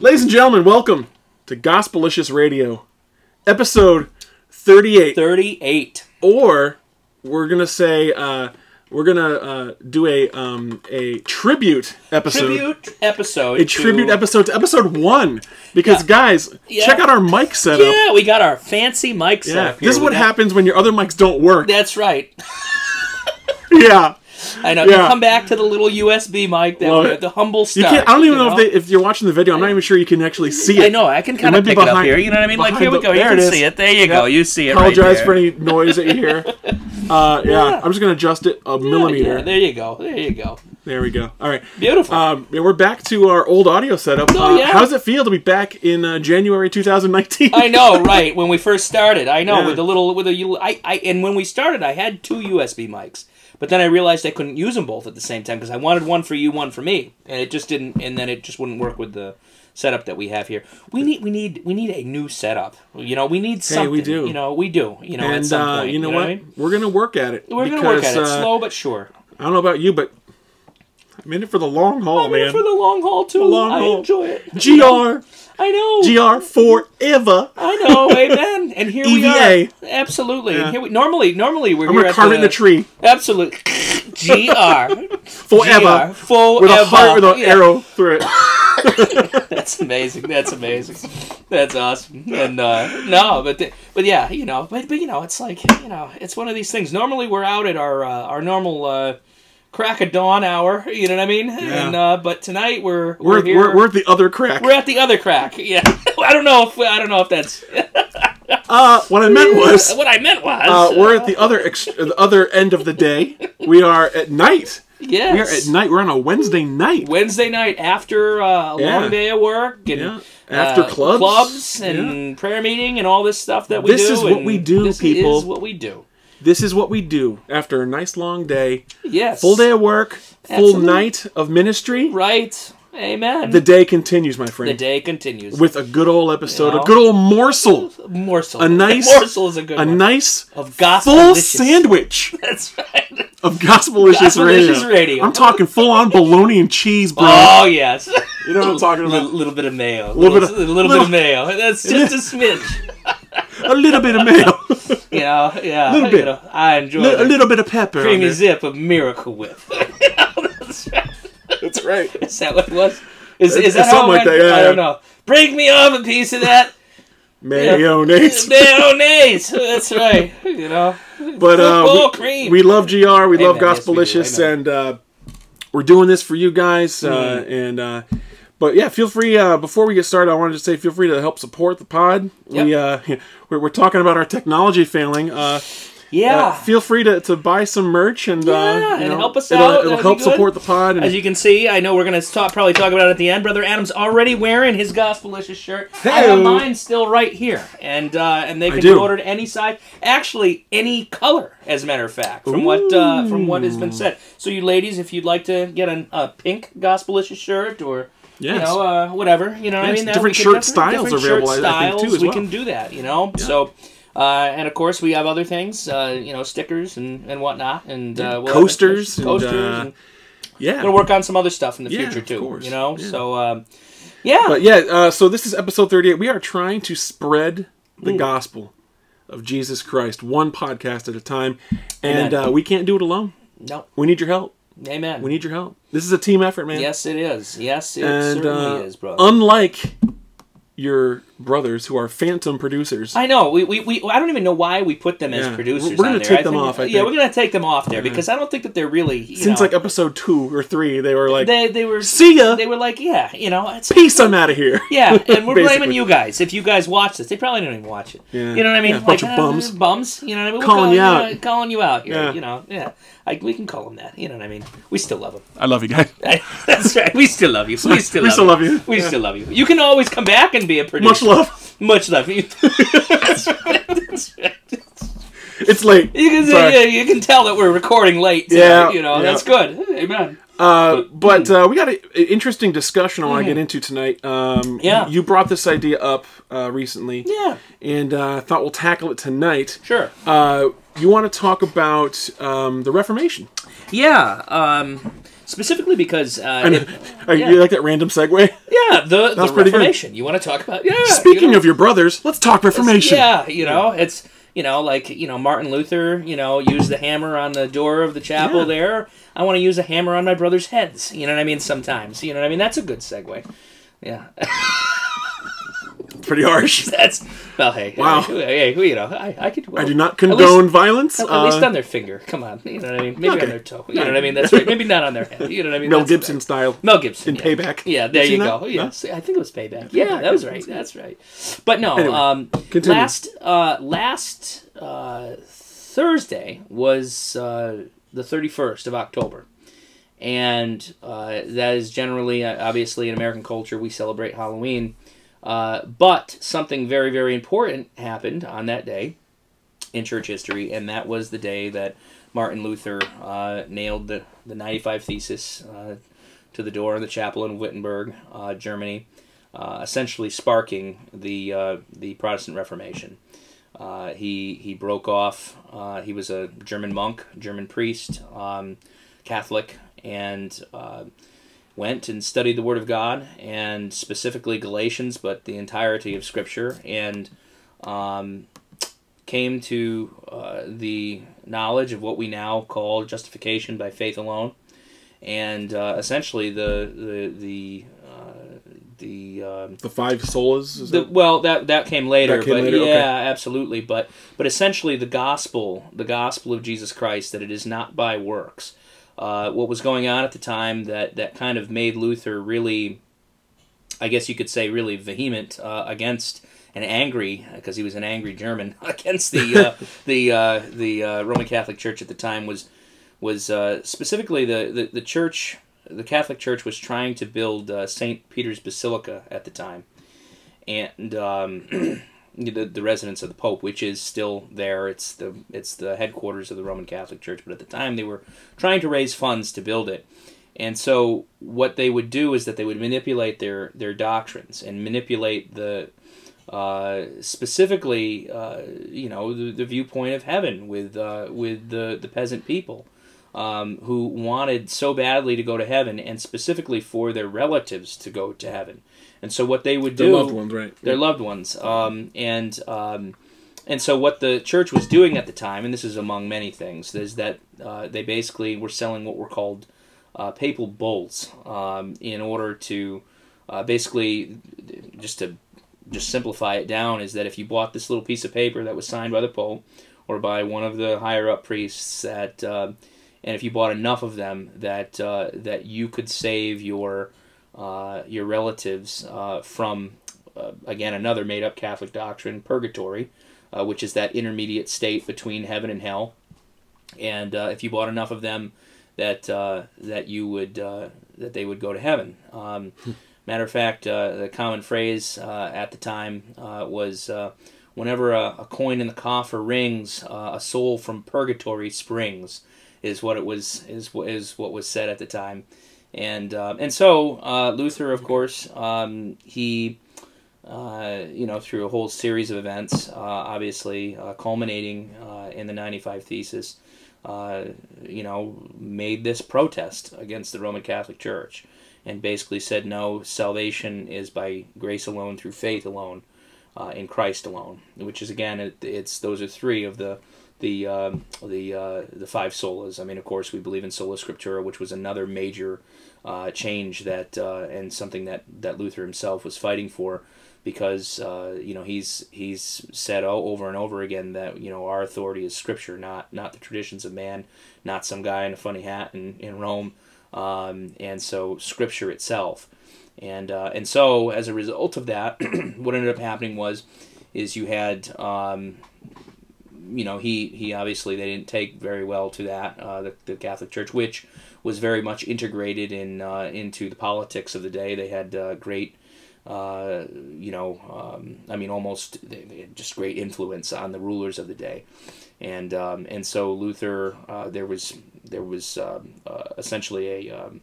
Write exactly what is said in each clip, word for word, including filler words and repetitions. Ladies and gentlemen, welcome to Gospelicious Radio, episode thirty-eight. Thirty-eight. Or we're gonna say uh, we're gonna uh, do a um, a tribute episode. Tribute episode. A tribute to... episode to episode one. Because yeah. guys, yeah. check out our mic setup. Yeah, we got our fancy mic yeah. setup. Here. This is we what got... happens when your other mics don't work. That's right. yeah. I know. Yeah. You come back to the little U S B mic, that well, the humble stuff. You can't, I don't even you know, know if they, if you're watching the video. I'm not even sure you can actually see it. I know. I can kind it of pick behind, it up here. You know what I mean? Like here we go. The, you can see it. There you yeah. go. You see it. Apologize right for any noise that you hear. Uh, yeah. yeah. I'm just gonna adjust it a yeah, millimeter. Yeah. There you go. There you go. There we go. All right. Beautiful. Um, yeah, we're back to our old audio setup. Oh, yeah. Uh, how does it feel to be back in uh, January two thousand nineteen? I know, right? When we first started, I know yeah. with a little with a I, I and when we started, I had two U S B mics. But then I realized I couldn't use them both at the same time because I wanted one for you, one for me, and it just didn't. And then it just wouldn't work with the setup that we have here. We need, we need, we need a new setup. You know, we need something. Hey, we do. You know, we do. You know, and at some point, uh, you know, you know what? what I mean? We're gonna work at it. We're because, gonna work at it, uh, slow but sure. I don't know about you, but I'm in it for the long haul, I'm man. I'm in it for the long haul too. Long I haul. enjoy it. Gr. I know. Gr forever. I know. Amen. And here E V A. we are. Absolutely. Yeah. And here we normally normally we're. I'm gonna carve in the tree. Absolutely. Gr. Forever. Gr. Forever. With a heart with an yeah. arrow through it. That's amazing. That's amazing. That's awesome. And uh, no, but the, but yeah, you know, but but you know, it's like you know, it's one of these things. Normally we're out at our uh, our normal. Uh, Crack of dawn hour, you know what I mean? Yeah. And uh, but tonight we're we're we're, here. we're we're at the other crack. We're at the other crack. Yeah, I don't know if I don't know if that's. uh, what I meant was. What I meant was. Uh, we're at the other ex the other end of the day. We are at night. Yes. We are at night. We're on a Wednesday night. Wednesday night after uh, a yeah. long day of work and yeah. after uh, clubs, clubs and yeah. prayer meeting and all this stuff that we this do. This is what we do, this people. This is what we do. This is what we do after a nice long day. Yes. Full day of work, full Absolutely. night of ministry. Right. Amen. The day continues, my friend. The day continues. With a good old episode, you know? a good old morsel. A morsel. A nice a morsel is a good a one. A nice of full sandwich. That's right. Of Gospelicious Radio. Radio. I'm talking full on bologna and cheese, bro. Oh, yes. You know what I'm talking about? A little bit of mayo. A little, little, bit, of, little, little bit of mayo. That's just yeah. a smidge. A little bit of mayo. You know, yeah. A little bit. You know, I enjoy L A little bit of pepper. Cream a zip of Miracle Whip. You know, that's right. That's right. Is that what it was? Is, is that something like that, yeah. I don't know. Break me off a piece of that. Mayonnaise. Mayonnaise. That's right. You know. But uh, we, we love G R. We Amen. love Gospelicious. Yes, we and uh, we're doing this for you guys. Mm. Uh, and... Uh, But yeah, feel free, uh, before we get started, I wanted to say feel free to help support the pod. Yep. We, uh, we're, we're talking about our technology failing. Uh, yeah. Uh, feel free to, to buy some merch and, yeah, uh, and know, help us it'll, out. It'll That'd help support the pod. And as you can see, I know we're going to talk, probably talk about it at the end. Brother Adam's already wearing his Gospelicious shirt. Hey. I have mine still right here. And uh, and they can be ordered any size. Actually, any color, as a matter of fact, from Ooh. what uh, from what has been said. So you ladies, if you'd like to get an, a pink Gospelicious shirt or... Yes. You know, uh, whatever. You know yes. what I mean? That different shirt different, styles different are available, shirt styles, I think, too, as we well. can do that, you know? Yeah. So, uh, and, of course, we have other things, uh, you know, stickers and, and whatnot. And, uh, we'll coasters. And, coasters. Uh, and yeah. We'll work on some other stuff in the yeah, future, too, of course. you know? Yeah. So, um, yeah. But, yeah, uh, so this is episode thirty-eight. We are trying to spread the Ooh. gospel of Jesus Christ, one podcast at a time. And uh, we can't do it alone. No. We need your help. Amen. We need your help. This is a team effort, man. Yes, it is. Yes, it and, certainly uh, is, brother. Unlike your brothers who are phantom producers. I know. We, we, we I don't even know why we put them yeah. as producers. We're going to take I them think, off, I think. Yeah, we're going to take them off there yeah. because I don't think that they're really, you Since know, like episode two or three, they were like, they, they were, see ya. They were like, yeah, you know. It's, Peace, I'm out of here. Yeah, and we're blaming you guys. If you guys watch this, they probably don't even watch it. Yeah. You know what I mean? Yeah, like, bunch of bums. Uh, bums. You know what I mean? We're calling, calling you out. You know, calling you out. You're, yeah. You know, yeah. I, we can call them that. You know what I mean? We still love them. I love you guys. That's right. We still love you. We still love you. We still love you. We yeah. still love you. You can always come back and be a producer. Much love. Much love. That's right. That's right. It's late. You can, yeah, you can tell that we're recording late. Tonight, yeah. You know, yeah. that's good. Amen. Uh, but uh, we got an interesting discussion I want to get into tonight. Um, yeah. You brought this idea up uh, recently. Yeah. And I uh, thought we'll tackle it tonight. Sure. Uh, you want to talk about um, the Reformation. Yeah. Um, Specifically because... Uh, I mean, it, yeah. You like that random segue? Yeah, the, the Reformation. Good. You want to talk about... Yeah. Speaking you know, of your brothers, let's talk Reformation. Yeah, you know, it's... You know, like, you know, Martin Luther, you know, used the hammer on the door of the chapel yeah. there. I want to use a hammer on my brother's heads. You know what I mean? Sometimes. You know what I mean? That's a good segue. Yeah. Pretty harsh. That's... Well, hey. Wow. Hey, hey, you know, I, I could... Well, I do not condone at least, violence. At, at uh, least on their finger. Come on. You know what I mean? Maybe okay. on their toe. You know what I mean? That's right. Maybe not on their head. You know what I mean? Mel That's Gibson style. Mel Gibson. In yeah. Payback. Yeah, there you, you go. Yeah, no? I think it was Payback. Yeah, yeah, that was right. That's right. But no, anyway, um, last... Uh, last... Uh, Thursday was uh, the thirty-first of October, and uh, that is generally, uh, obviously, in American culture, we celebrate Halloween, uh, but something very, very important happened on that day in church history, and that was the day that Martin Luther uh, nailed the, the ninety-five Theses uh, to the door of the chapel in Wittenberg, uh, Germany, uh, essentially sparking the, uh, the Protestant Reformation. Uh, he he broke off. Uh, he was a German monk, German priest, um, Catholic, and uh, went and studied the Word of God, and specifically Galatians, but the entirety of Scripture, and um, came to uh, the knowledge of what we now call justification by faith alone, and uh, essentially the the the. The um, the five solas. Is the, it? Well, that that came later, that came but later? yeah, okay. absolutely. But but essentially, the gospel, the gospel of Jesus Christ, that it is not by works. Uh, what was going on at the time that that kind of made Luther really, I guess you could say, really vehement uh, against and angry, because he was an angry German against the uh, the uh, the uh, Roman Catholic Church at the time was was uh, specifically the the, the church. The Catholic Church was trying to build uh, Saint Peter's Basilica at the time, and um, the, the residence of the Pope, which is still there. It's the it's the headquarters of the Roman Catholic Church. But at the time, they were trying to raise funds to build it, and so what they would do is that they would manipulate their their doctrines and manipulate the uh, specifically uh, you know the, the viewpoint of heaven with uh, with the the peasant people. Um, who wanted so badly to go to heaven, and specifically for their relatives to go to heaven. And so what they would do... Their loved ones, right. Their yeah. loved ones. Um, and um, and so what the church was doing at the time, and this is among many things, is that uh, they basically were selling what were called uh, papal bulls um, in order to uh, basically, just to just simplify it down, is that if you bought this little piece of paper that was signed by the Pope or by one of the higher-up priests that... Uh, And if you bought enough of them, that uh, that you could save your uh, your relatives uh, from uh, again another made-up Catholic doctrine, purgatory, uh, which is that intermediate state between heaven and hell. And uh, if you bought enough of them, that uh, that you would uh, that they would go to heaven. Um, matter of fact, uh, the common phrase uh, at the time uh, was, uh, "Whenever a, a coin in the coffer rings, uh, a soul from purgatory springs." Is what it was is is what was said at the time, and uh, and so uh, Luther, of course, um, he uh, you know through a whole series of events, uh, obviously uh, culminating uh, in the ninety-five Theses, uh, you know made this protest against the Roman Catholic Church, and basically said no, salvation is by grace alone through faith alone, uh, in Christ alone, which is again it, it's those are three of the. The uh, the uh, the five solas. I mean, of course, we believe in sola scriptura, which was another major uh, change that uh, and something that, that Luther himself was fighting for, because uh, you know he's he's said oh, over and over again that you know our authority is Scripture, not not the traditions of man, not some guy in a funny hat in in Rome, um, and so Scripture itself, and uh, and so as a result of that, what ended up happening was, is you had. Um, You know, he, he obviously, they didn't take very well to that, uh, the, the Catholic Church, which was very much integrated in uh, into the politics of the day. They had uh, great, uh, you know, um, I mean, almost, they, they had just great influence on the rulers of the day. And um, and so Luther, uh, there was, there was um, uh, essentially a... Um,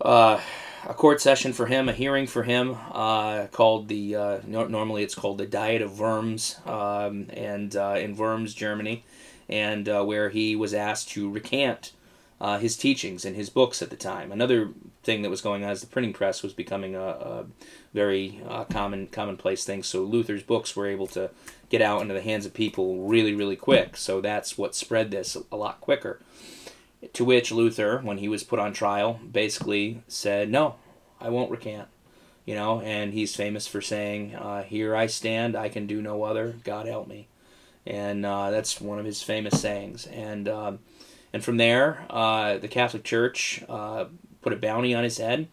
uh, A court session for him, a hearing for him, uh, called the, uh, no, normally it's called the Diet of Worms, um, and uh, in Worms, Germany, and uh, where he was asked to recant uh, his teachings and his books at the time. Another thing that was going on is the printing press was becoming a, a very uh, common commonplace thing, so Luther's books were able to get out into the hands of people really, really quick. So that's what spread this a lot quicker. To which Luther, when he was put on trial, basically said, no, I won't recant. You know, and he's famous for saying, uh, here I stand, I can do no other, God help me. And uh, that's one of his famous sayings. And um, and from there, uh, the Catholic Church uh, put a bounty on his head,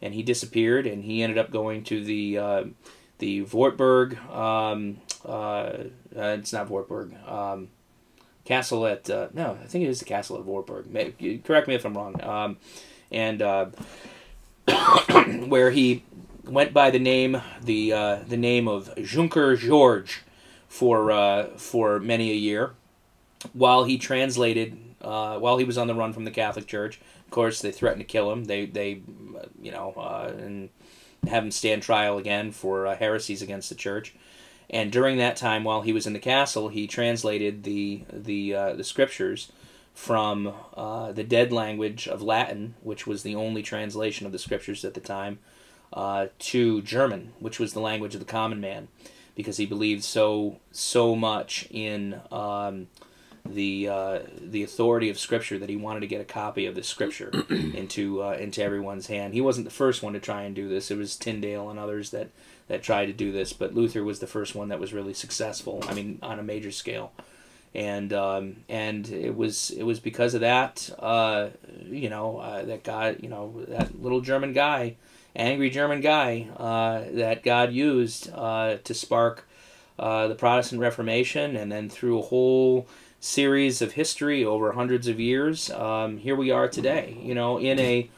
and he disappeared, and he ended up going to the uh, the Wartburg, um, uh, uh, it's not Wartburg, um, castle at, uh, no, I think it is the castle at Wartburg. Maybe, correct me if I'm wrong. Um, and uh, where he went by the name the uh, the name of Junker George for uh, for many a year, while he translated uh, while he was on the run from the Catholic Church. Of course, they threatened to kill him. They they you know uh, and have him stand trial again for uh, heresies against the church. And during that time, while he was in the castle, he translated the the uh, the scriptures from uh, the dead language of Latin, which was the only translation of the scriptures at the time, Uh, to German, which was the language of the common man, because he believed so so much in um, the uh, the authority of Scripture that he wanted to get a copy of the Scripture into uh, into everyone's hand. He wasn't the first one to try and do this. It was Tyndale and others that that tried to do this, but Luther was the first one that was really successful. I mean, on a major scale, and um, and it was it was because of that, uh, you know, uh, that guy, you know, that little German guy. Angry German guy uh, that God used uh, to spark uh, the Protestant Reformation, and then through a whole series of history over hundreds of years, um, here we are today, you know, in a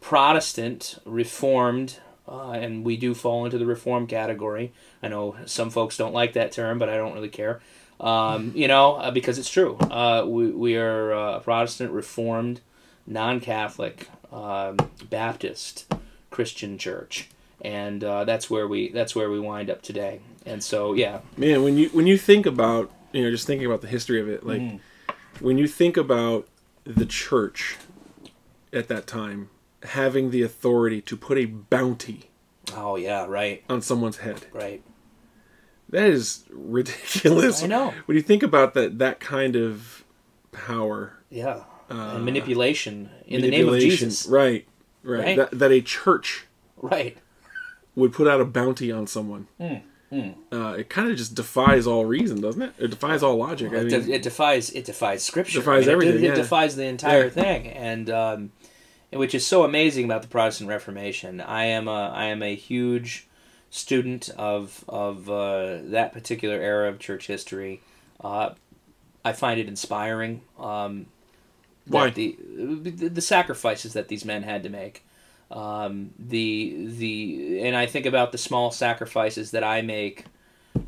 Protestant Reformed, uh, and we do fall into the Reformed category. I know some folks don't like that term, but I don't really care, um, you know, uh, because it's true. Uh, we, we are a uh, Protestant Reformed, non-Catholic, uh, Baptist Christian church, and uh, that's where we that's where we wind up today. And so, yeah, man, when you when you think about, you know, just thinking about the history of it, like mm. when you think about the church at that time having the authority to put a bounty, oh yeah, right, on someone's head, right, that is ridiculous. I know, when you think about that that kind of power, yeah, uh, and manipulation in manipulation, the name of Jesus, right. Right, right. That, that a church right. would put out a bounty on someone. Mm, mm. Uh, it kind of just defies all reason, doesn't it? It defies all logic. Well, I mean, it, de it defies it defies Scripture. It defies I mean, everything. It, yeah. it defies the entire yeah. thing, and um, which is so amazing about the Protestant Reformation. I am a I am a huge student of of uh, that particular era of church history. Uh, I find it inspiring. Um, Why? The, the the sacrifices that these men had to make, um, the the and I think about the small sacrifices that I make,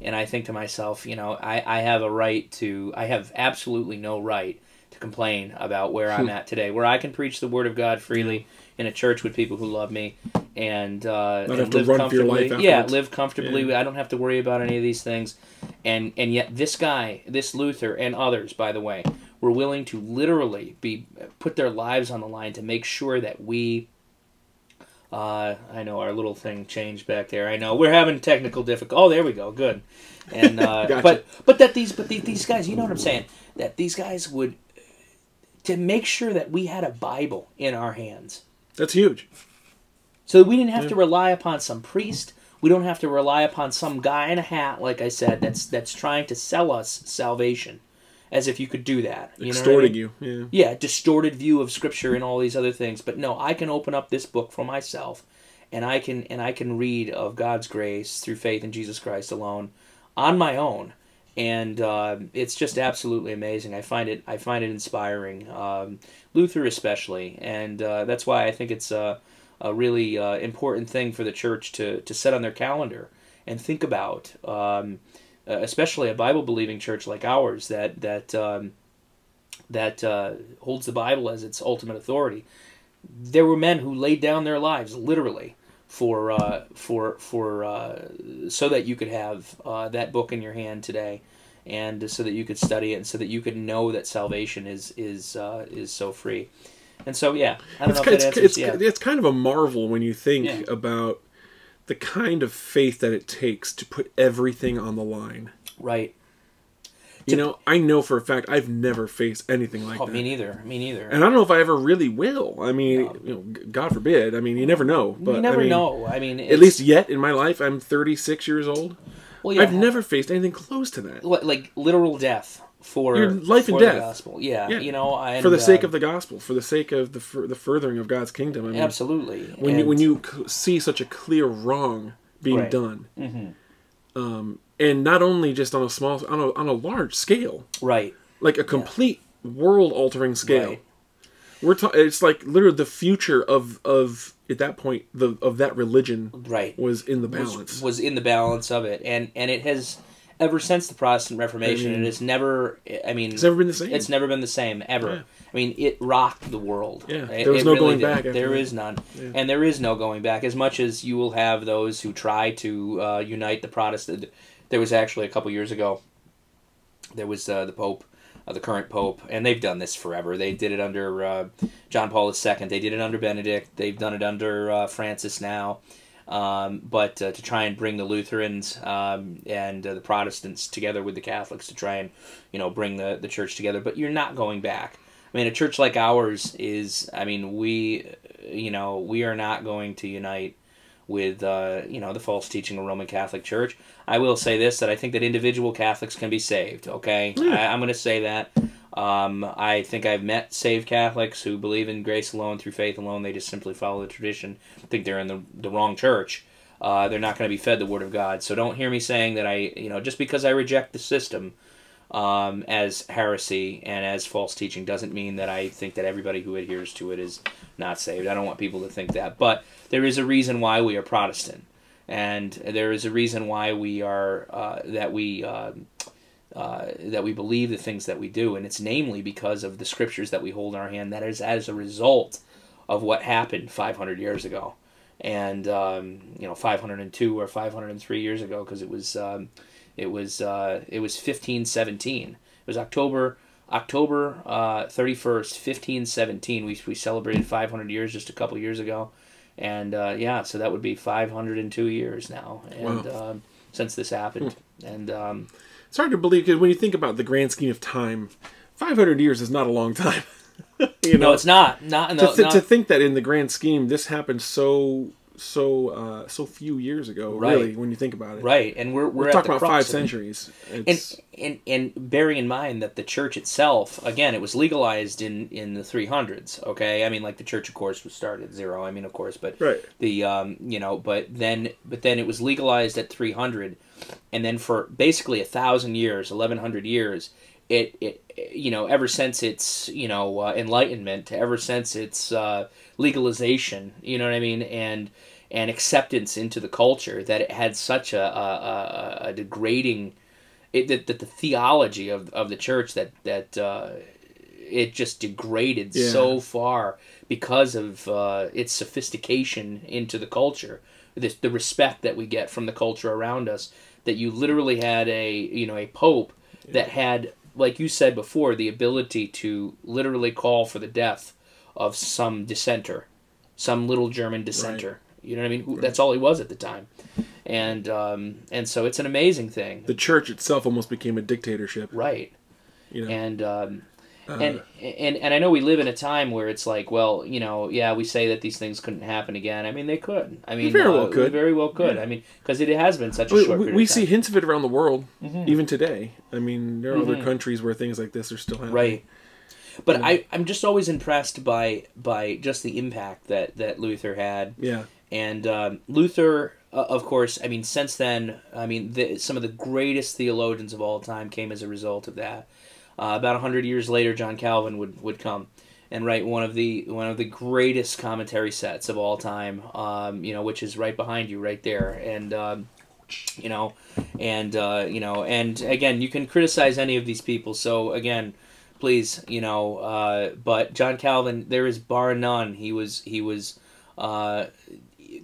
and I think to myself, you know, I I have a right to I have absolutely no right to complain about where I'm at today, where I can preach the Word of God freely in a church with people who love me, and uh, and have to live run comfortably. Your life yeah, live comfortably. Yeah. I don't have to worry about any of these things, and and yet this guy, this Luther, and others, by the way, were willing to literally be put their lives on the line to make sure that we. Uh, I know our little thing changed back there. I know we're having technical difficulty. Oh, there we go. Good. And uh, gotcha. But but that these but the, these guys, you know what I'm saying? That these guys would to make sure that we had a Bible in our hands. That's huge. So that we didn't have yeah. to rely upon some priest. We don't have to rely upon some guy in a hat, like I said, that's that's trying to sell us salvation. As if you could do that. You Extorting know what I mean? you. Yeah. Yeah, distorted view of Scripture and all these other things. But no, I can open up this book for myself, and I can and I can read of God's grace through faith in Jesus Christ alone, on my own, and uh, it's just absolutely amazing. I find it I find it inspiring, um, Luther especially, and uh, that's why I think it's a, a really uh, important thing for the church to to set on their calendar and think about. Um, Uh, especially a Bible-believing church like ours that that um, that uh, holds the Bible as its ultimate authority. There were men who laid down their lives literally for uh, for for uh, so that you could have uh, that book in your hand today, and so that you could study it, and so that you could know that salvation is is uh, is so free. And so, yeah, I don't it's know if that answers, it's, yeah. It's kind of a marvel when you think yeah. about the kind of faith that it takes to put everything on the line. Right. You to, know, I know for a fact I've never faced anything like oh, that. Me neither. Me neither. And I don't know if I ever really will. I mean, um, you know, God forbid. I mean, you never know. But, you never I mean, know. I mean, it's, at least yet in my life, I'm thirty-six years old. Well, yeah, I've never faced anything close to that. Like literal death. For Your life for and death, the gospel. Yeah, yeah, you know, and, for the sake um, of the gospel, for the sake of the fur the furthering of God's kingdom. I mean, absolutely. When and, you when you see such a clear wrong being right. done, mm-hmm. um, and not only just on a small, on a on a large scale, right? Like a complete yeah. world altering scale. Right. We're talking. It's like literally the future of of at that point the of that religion right was in the balance was, was in the balance of it, and and it has. Ever since the Protestant Reformation, I mean, it has never, I mean... It's never been the same. It's never been the same, ever. Yeah. I mean, it rocked the world. Yeah, there was it no really going did. back. There that. is none. Yeah. And there is no going back. As much as you will have those who try to uh, unite the Protestant... There was actually, a couple years ago, there was uh, the Pope, uh, the current Pope, and they've done this forever. They did it under uh, John Paul the Second. They did it under Benedict. They've done it under uh, Francis now. Um, but uh, to try and bring the Lutherans um, and uh, the Protestants together with the Catholics to try and, you know, bring the, the church together. But you're not going back. I mean, a church like ours is, I mean, we, you know, we are not going to unite with, uh, you know, the false teaching of Roman Catholic Church. I will say this, that I think that individual Catholics can be saved, okay? Mm. I, I'm going to say that. Um, I think I've met saved Catholics who believe in grace alone, through faith alone. They just simply follow the tradition. I think they're in the, the wrong church. Uh, they're not going to be fed the Word of God. So don't hear me saying that I, you know, just because I reject the system um, as heresy and as false teaching doesn't mean that I think that everybody who adheres to it is not saved. I don't want people to think that. But there is a reason why we are Protestant. And there is a reason why we are, uh, that we... Uh, Uh, that we believe the things that we do, and it's namely because of the scriptures that we hold in our hand. That is as a result of what happened five hundred years ago, and um, you know, five hundred two or five hundred three years ago, because it was um, it was uh, it was fifteen seventeen. It was October October uh, thirty-first, fifteen seventeen. We we celebrated five hundred years just a couple years ago, and uh, yeah, so that would be five hundred two years now, and wow. um, since this happened, hmm. and. Um, It's hard to believe, because when you think about the grand scheme of time, five hundred years is not a long time. you know? No, it's not. Not, no, to, th not to think that in the grand scheme, this happened so so uh, so few years ago, right. really, when you think about it. Right, and we're, we're, we're talking about five centuries. And, and, and bearing in mind that the church itself, again, it was legalized in, in the three hundreds, okay? I mean, like the church, of course, was started at zero, I mean, of course, but right. the, um, you know, but then, but then it was legalized at three hundred. And then for basically a thousand years, eleven hundred years, it, it you know ever since its you know uh, enlightenment, ever since its uh, legalization, you know what I mean, and and acceptance into the culture, that it had such a a, a degrading, it, that, that the theology of of the church that that uh, it just degraded yeah. so far because of uh, its sophistication into the culture. This, the respect that we get from the culture around us, that you literally had a you know a pope that had, like you said before, the ability to literally call for the death of some dissenter, some little German dissenter. Right. You know what I mean? Right. That's all he was at the time, and um, and so it's an amazing thing. The church itself almost became a dictatorship, right? You know, and. Um, Uh, and, and and I know we live in a time where it's like, well, you know, yeah, we say that these things couldn't happen again. I mean, they could. I mean, very well uh, could. Very well could. Yeah. I mean, because it has been such a we, short period. We, we of time. see hints of it around the world, mm-hmm. even today. I mean, there are mm-hmm. other countries where things like this are still happening. Right. But yeah. I, I'm just always impressed by by just the impact that, that Luther had. Yeah. And um, Luther, uh, of course, I mean, since then, I mean, the, some of the greatest theologians of all time came as a result of that. Uh, about a hundred years later, John Calvin would, would come and write one of the one of the greatest commentary sets of all time. Um, you know, which is right behind you, right there, and um, you know, and uh, you know, and again, you can criticize any of these people. So again, please, you know, uh, but John Calvin, there is bar none. He was he was uh,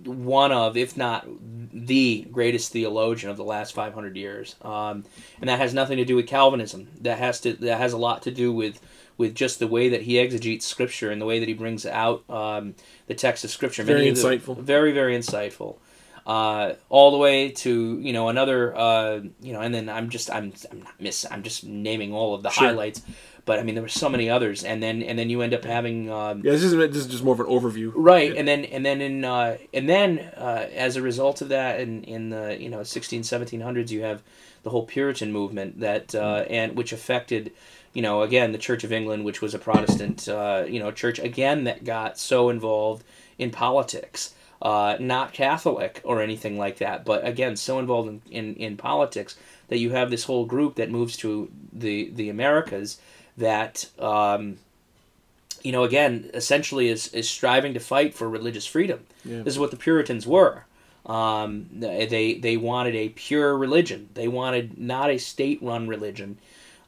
one of, if not the greatest theologian of the last five hundred years. Um, and that has nothing to do with Calvinism. That has to that has a lot to do with with just the way that he exegetes Scripture and the way that he brings out um, the text of Scripture. Very Many insightful. The, very, very insightful. Uh, all the way to, you know, another, uh, you know, and then I'm just, I'm, I'm not miss, I'm just naming all of the sure. highlights, but I mean, there were so many others. And then, and then you end up having, um, yeah, this is, this is just more of an overview. Right. Yeah. And then, and then in, uh, and then, uh, as a result of that, in, in the, you know, sixteen, seventeen hundreds, you have the whole Puritan movement that, uh, and which affected, you know, again, the Church of England, which was a Protestant, uh, you know, church again, that got so involved in politics. Uh, not Catholic or anything like that, but again, so involved in, in, in politics that you have this whole group that moves to the, the Americas that, um, you know, again, essentially is, is striving to fight for religious freedom. Yeah. This is what the Puritans were. Um, they, they wanted a pure religion. They wanted not a state-run religion.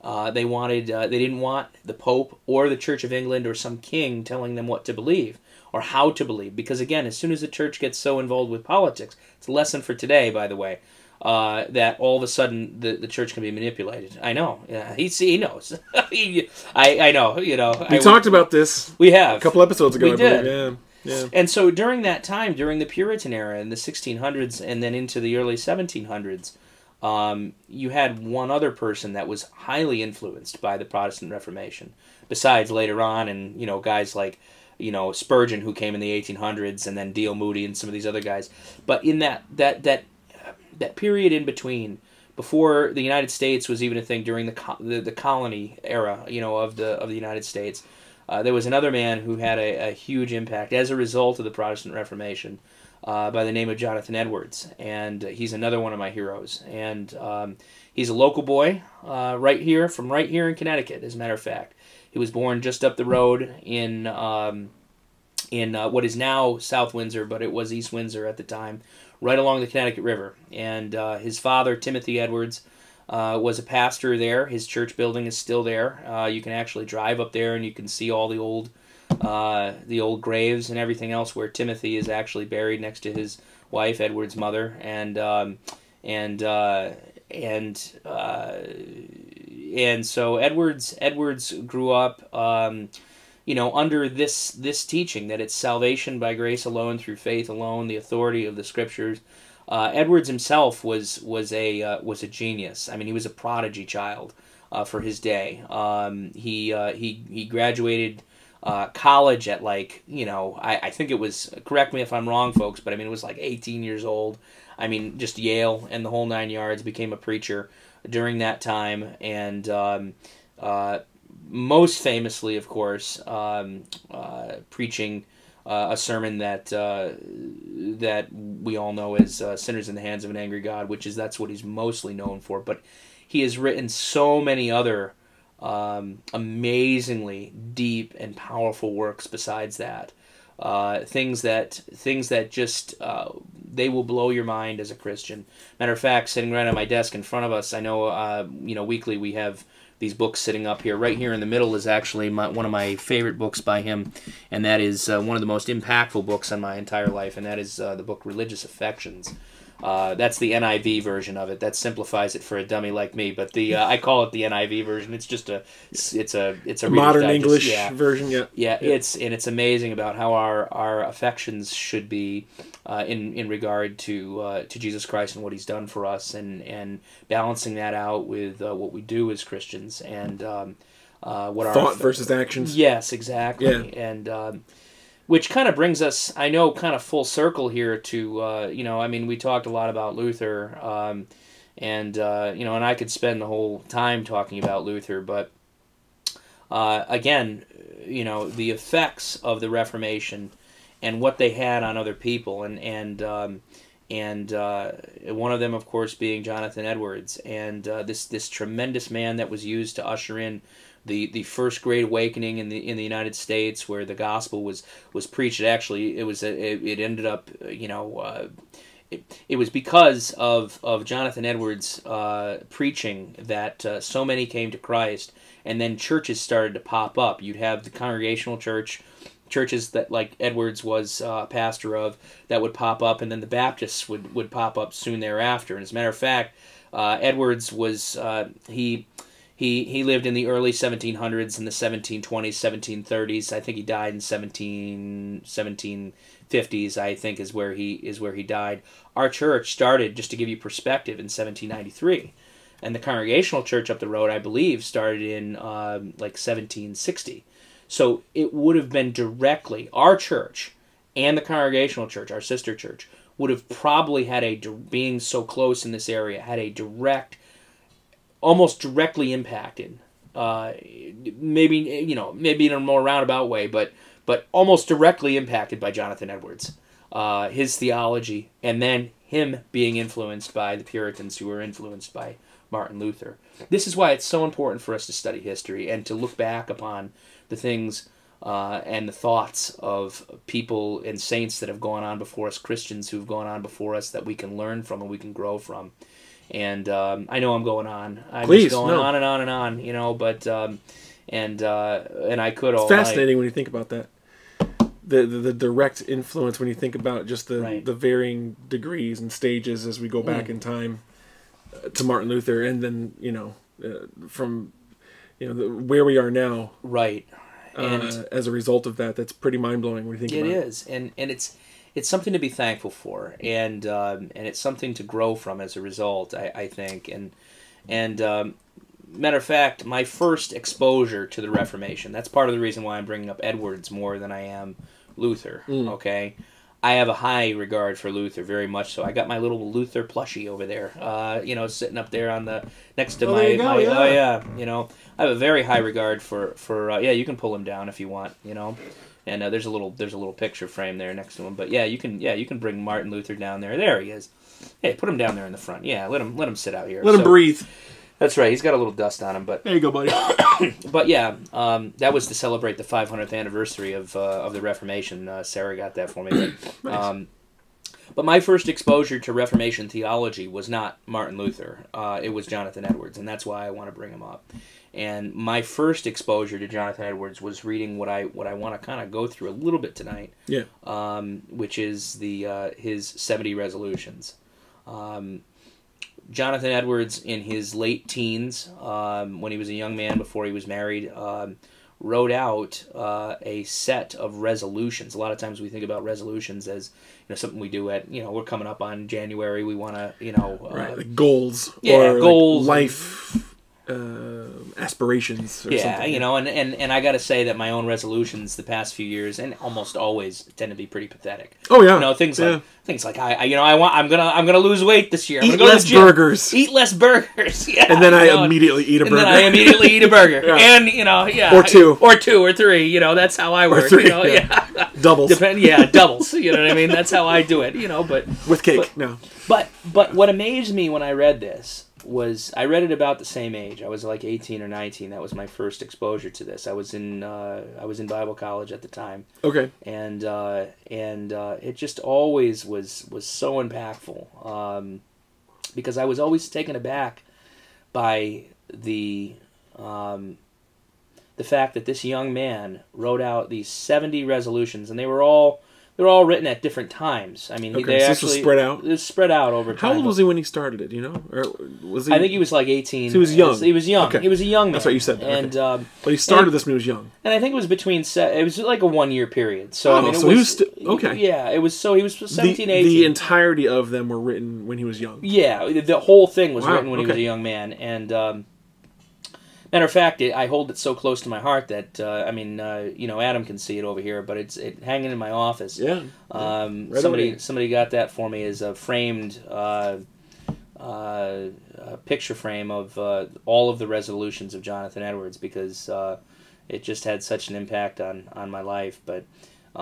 Uh, they wanted, uh, they didn't want the Pope or the Church of England or some king telling them what to believe or how to believe. Because again, as soon as the church gets so involved with politics, it's a lesson for today, by the way, uh, that all of a sudden the, the church can be manipulated. I know. Yeah, he, he knows. he, I, I know. You know. We I talked would, about this. We have. A couple episodes ago. We I did. Believe. Yeah. Yeah. And so during that time, during the Puritan era in the sixteen hundreds and then into the early seventeen hundreds, Um, you had one other person that was highly influenced by the Protestant Reformation, besides later on, and, you know, guys like, you know, Spurgeon, who came in the eighteen hundreds, and then D L Moody and some of these other guys. But in that, that, that, that period in between, before the United States was even a thing, during the, the, the colony era, you know, of the, of the United States, uh, there was another man who had a, a huge impact as a result of the Protestant Reformation, Uh, by the name of Jonathan Edwards, and he's another one of my heroes. And um, he's a local boy uh, right here, from right here in Connecticut, as a matter of fact. He was born just up the road in um, in uh, what is now South Windsor, but it was East Windsor at the time, right along the Connecticut River. And uh, his father, Timothy Edwards, uh, was a pastor there. His church building is still there. Uh, you can actually drive up there and you can see all the old Uh, the old graves and everything else where Timothy is actually buried next to his wife, Edward's mother, and um, and uh, and uh, and so Edwards Edwards grew up, um, you know, under this this teaching that it's salvation by grace alone, through faith alone, the authority of the Scriptures. Uh, Edwards himself was was a uh, was a genius. I mean, he was a prodigy child uh, for his day. Um, he uh, he he graduated. Uh, college at like, you know, I, I think it was, correct me if I'm wrong, folks, but I mean, it was like eighteen years old. I mean, just Yale and the whole nine yards, became a preacher during that time. And um, uh, most famously, of course, um, uh, preaching uh, a sermon that uh, that we all know as uh, Sinners in the Hands of an Angry God, which is, that's what he's mostly known for. But he has written so many other Um, amazingly deep and powerful works besides that, uh, things that things that just uh, they will blow your mind as a Christian. Matter of fact, sitting right on my desk in front of us, I know uh, you know weekly we have these books sitting up here. Right here in the middle is actually my, one of my favorite books by him, and that is uh, one of the most impactful books on my entire life, and that is uh, the book Religious Affections. Uh, that's the N I V version of it. That simplifies it for a dummy like me. But the uh, I call it the N I V version. It's just a it's, it's a it's a modern English yeah. version. Yeah. yeah, yeah. It's and it's amazing about how our, our affections should be uh, in in regard to uh, to Jesus Christ and what He's done for us, and and balancing that out with uh, what we do as Christians, and um, uh, what thought our thought versus actions. Yes, exactly. Yeah. And. Um, Which kind of brings us, I know, kind of full circle here to, uh, you know, I mean, we talked a lot about Luther, um, and, uh, you know, and I could spend the whole time talking about Luther, but, uh, again, you know, the effects of the Reformation and what they had on other people, and, and, um, and uh, one of them, of course, being Jonathan Edwards, and uh, this, this tremendous man that was used to usher in The, the First Great Awakening in the in the United States, where the gospel was was preached. It actually, it was a, it, it ended up, you know, uh, it, it was because of of Jonathan Edwards' uh, preaching that uh, so many came to Christ, and then churches started to pop up. You'd have the Congregational Church, churches that like Edwards was uh, pastor of that would pop up, and then the Baptists would, would pop up soon thereafter. And as a matter of fact, uh, Edwards was, uh, he... He he lived in the early seventeen hundreds, in the seventeen twenties, seventeen thirties. I think he died in seventeen fifties. I think is where he is where he died. Our church started, just to give you perspective, in seventeen ninety-three, and the Congregational Church up the road, I believe, started in um, like seventeen sixty. So it would have been directly our church and the Congregational Church, our sister church, would have probably had a being so close in this area had a direct. almost directly impacted, uh, maybe you know, maybe in a more roundabout way, but but almost directly impacted by Jonathan Edwards, uh, his theology, and then him being influenced by the Puritans, who were influenced by Martin Luther. This is why it's so important for us to study history and to look back upon the things uh, and the thoughts of people and saints that have gone on before us, Christians who've gone on before us, that we can learn from and we can grow from. And um, I know I'm going on. I'm Please, just going no. on and on and on, you know. But um, and uh, and I could. It's all fascinating night. When you think about that, the, the the direct influence. When you think about just the right. the varying degrees and stages as we go back mm. in time uh, to Martin Luther, and then you know uh, from you know the, where we are now, right? And uh, as a result of that, that's pretty mind blowing when you think about it. It is, and and it's. It's something to be thankful for, and um, and it's something to grow from as a result, I, I think. And and um, matter of fact, my first exposure to the Reformation, that's part of the reason why I'm bringing up Edwards more than I am Luther, mm. okay? I have a high regard for Luther, very much so. I got my little Luther plushie over there, uh, you know, sitting up there on the next to oh, my, go, my yeah. oh yeah, you know. I have a very high regard for, for uh, yeah, you can pull him down if you want, you know. And uh, there's a little there's a little picture frame there next to him, but yeah, you can yeah you can bring Martin Luther down there. There he is. Hey, put him down there in the front. Yeah, let him let him sit out here. Let so, him breathe. That's right. He's got a little dust on him, but there you go, buddy. But yeah, um, that was to celebrate the five hundredth anniversary of uh, of the Reformation. Uh, Sarah got that for me. But, nice. um, but my first exposure to Reformation theology was not Martin Luther. Uh, it was Jonathan Edwards, and that's why I want to bring him up. And my first exposure to Jonathan Edwards was reading what I what I want to kind of go through a little bit tonight. Yeah. Um, which is the uh, his seventy Resolutions. Um, Jonathan Edwards, in his late teens, um, when he was a young man before he was married, um, wrote out uh, a set of resolutions. A lot of times we think about resolutions as you know something we do at you know we're coming up on January. We want to you know uh, right like goals. Yeah, or goals. Like life. And, Uh, aspirations or yeah something. You know, and, and and I gotta say that my own resolutions the past few years and almost always tend to be pretty pathetic. Oh yeah, you know, things yeah. like things like I, I you know I want I'm gonna I'm gonna lose weight this year. I'm eat gonna go less to burgers eat less burgers yeah and then I know, immediately eat a burger and then I immediately eat a burger yeah. and you know yeah or two or two or three you know that's how I work or three, you know yeah, yeah. doubles Depend, yeah doubles you know what I mean that's how I do it you know but with cake but, no but but what amazed me when I read this was I read it about the same age. I was like eighteen or nineteen. That was my first exposure to this. I was in uh, I was in Bible college at the time. Okay. And uh, and uh, it just always was was so impactful um, because I was always taken aback by the um, the fact that this young man wrote out these seventy resolutions, and they were all they're all written at different times. I mean, okay, they so actually this was spread out. It was spread out over time. How old was he when he started it? You know, or was he? I think he was like eighteen. So he was young. He was, he was young. Okay. He was a young man. That's what you said. That. And okay. um, but he started and, this when he was young. And I think it was between. It was like a one-year period. So oh, I mean, it so was, he was okay. Yeah, it was. So he was seventeen, the, eighteen. The entirety of them were written when he was young. Yeah, the whole thing was wow. written when okay. he was a young man. And um, matter of fact, it, I hold it so close to my heart that uh, I mean, uh, you know, Adam can see it over here, but it's it hanging in my office. Yeah. Um, right somebody away. somebody got that for me as a framed uh, uh, a picture frame of uh, all of the resolutions of Jonathan Edwards because uh, it just had such an impact on on my life. But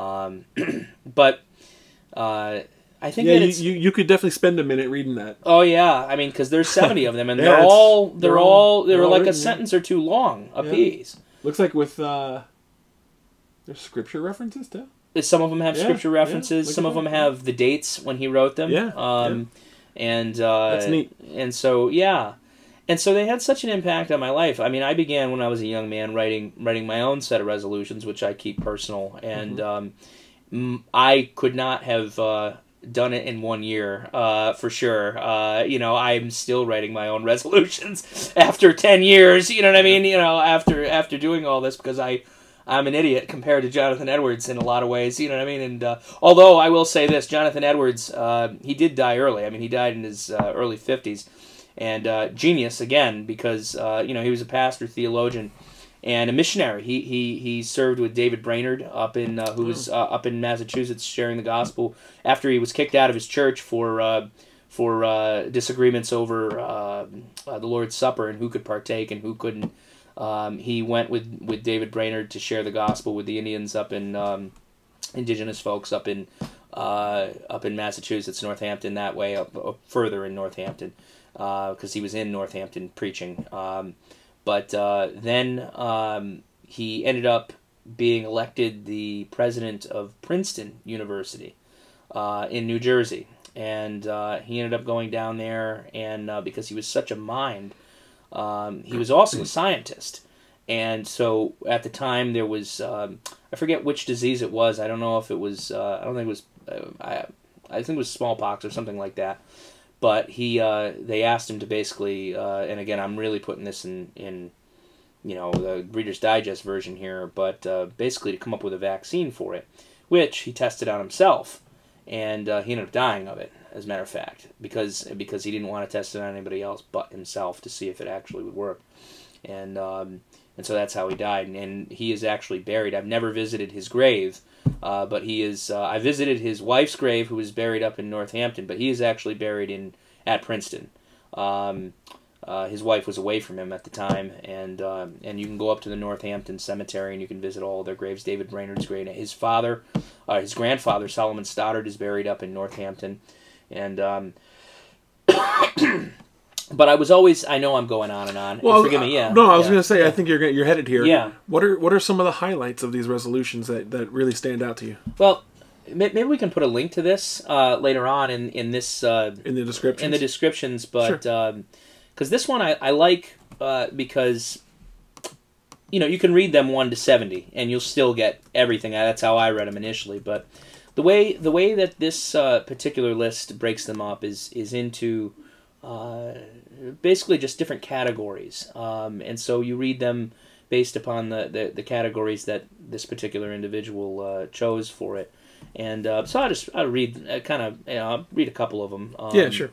um, but. Uh, I think yeah, that it's, you you could definitely spend a minute reading that. Oh yeah, I mean, because there's seventy of them, and yeah, they're all they're, they're all they're, they're like all a sentence or two long apiece. Yeah. Looks like with uh, there's scripture references too. Some of them have yeah, scripture references. Yeah, some of them that. have the dates when he wrote them. Yeah, um, yeah. and uh, that's neat. And so yeah, And so they had such an impact on my life. I mean, I began when I was a young man writing writing my own set of resolutions, which I keep personal. And mm-hmm. um, I could not have uh, done it in one year, uh, for sure. Uh, you know, I'm still writing my own resolutions after ten years, you know what I mean? You know, after after doing all this, because I... I'm an idiot compared to Jonathan Edwards in a lot of ways, you know what I mean? And uh, although I will say this, Jonathan Edwards, uh, he did die early. I mean, he died in his uh, early fifties. And uh, genius, again, because, uh, you know, he was a pastor, theologian, and a missionary. He he, he served with David Brainerd, up in, uh, who was uh, up in Massachusetts sharing the gospel after he was kicked out of his church for... Uh, for uh, disagreements over uh, uh, the Lord's Supper and who could partake and who couldn't. Um, he went with, with David Brainerd to share the gospel with the Indians up in um, indigenous folks up in uh, up in Massachusetts, Northampton that way, up, up further in Northampton, because uh, he was in Northampton preaching. Um, but uh, then um, he ended up being elected the president of Princeton University uh, in New Jersey, and uh, he ended up going down there, and uh, because he was such a mind. Um, he was also a scientist, and so at the time there was, um, I forget which disease it was, I don't know if it was, uh, I don't think it was, uh, I, I think it was smallpox or something like that, but he, uh, they asked him to basically, uh, and again, I'm really putting this in, in, you know, the Reader's Digest version here, but uh, basically to come up with a vaccine for it, which he tested on himself, and uh, he ended up dying of it. As a matter of fact, because because he didn't want to test it on anybody else but himself to see if it actually would work, and um, and so that's how he died. And, and he is actually buried. I've never visited his grave, uh, but he is. Uh, I visited his wife's grave, who was buried up in Northampton, but he is actually buried in at Princeton. Um, uh, his wife was away from him at the time, and um, and you can go up to the Northampton cemetery and you can visit all their graves. David Brainerd's grave, his father, uh, his grandfather Solomon Stoddard is buried up in Northampton. And, um, but I was always, I know I'm going on and on. Well, forgive me. Yeah. No, I was yeah. going to say, I think you're you're headed here. Yeah. What are, what are some of the highlights of these resolutions that, that really stand out to you? Well, maybe we can put a link to this, uh, later on in, in this, uh, in the descriptions, in the descriptions, but, sure. um, cause this one I, I like, uh, because, you know, you can read them one to seventy and you'll still get everything. That's how I read them initially, but. The way the way that this uh, particular list breaks them up is is into uh, basically just different categories, um, and so you read them based upon the, the, the categories that this particular individual uh, chose for it. And uh, so I just I read uh, kind of you know, I'll read a couple of them. Um, yeah, sure.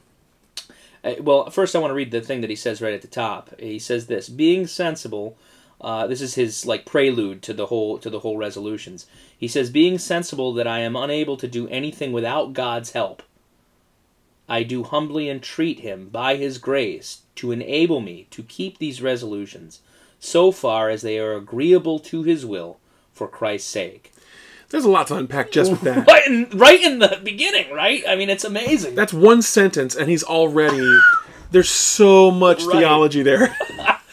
I, well, first I want to read the thing that he says right at the top. He says this: being sensible. Uh, this is his like prelude to the whole to the whole resolutions. He says, "Being sensible that I am unable to do anything without God's help, I do humbly entreat Him by His grace to enable me to keep these resolutions so far as they are agreeable to His will, for Christ's sake." There's a lot to unpack just with that. Right in, right in the beginning, right? I mean, it's amazing. That's one sentence, and he's already there's so much right. theology there.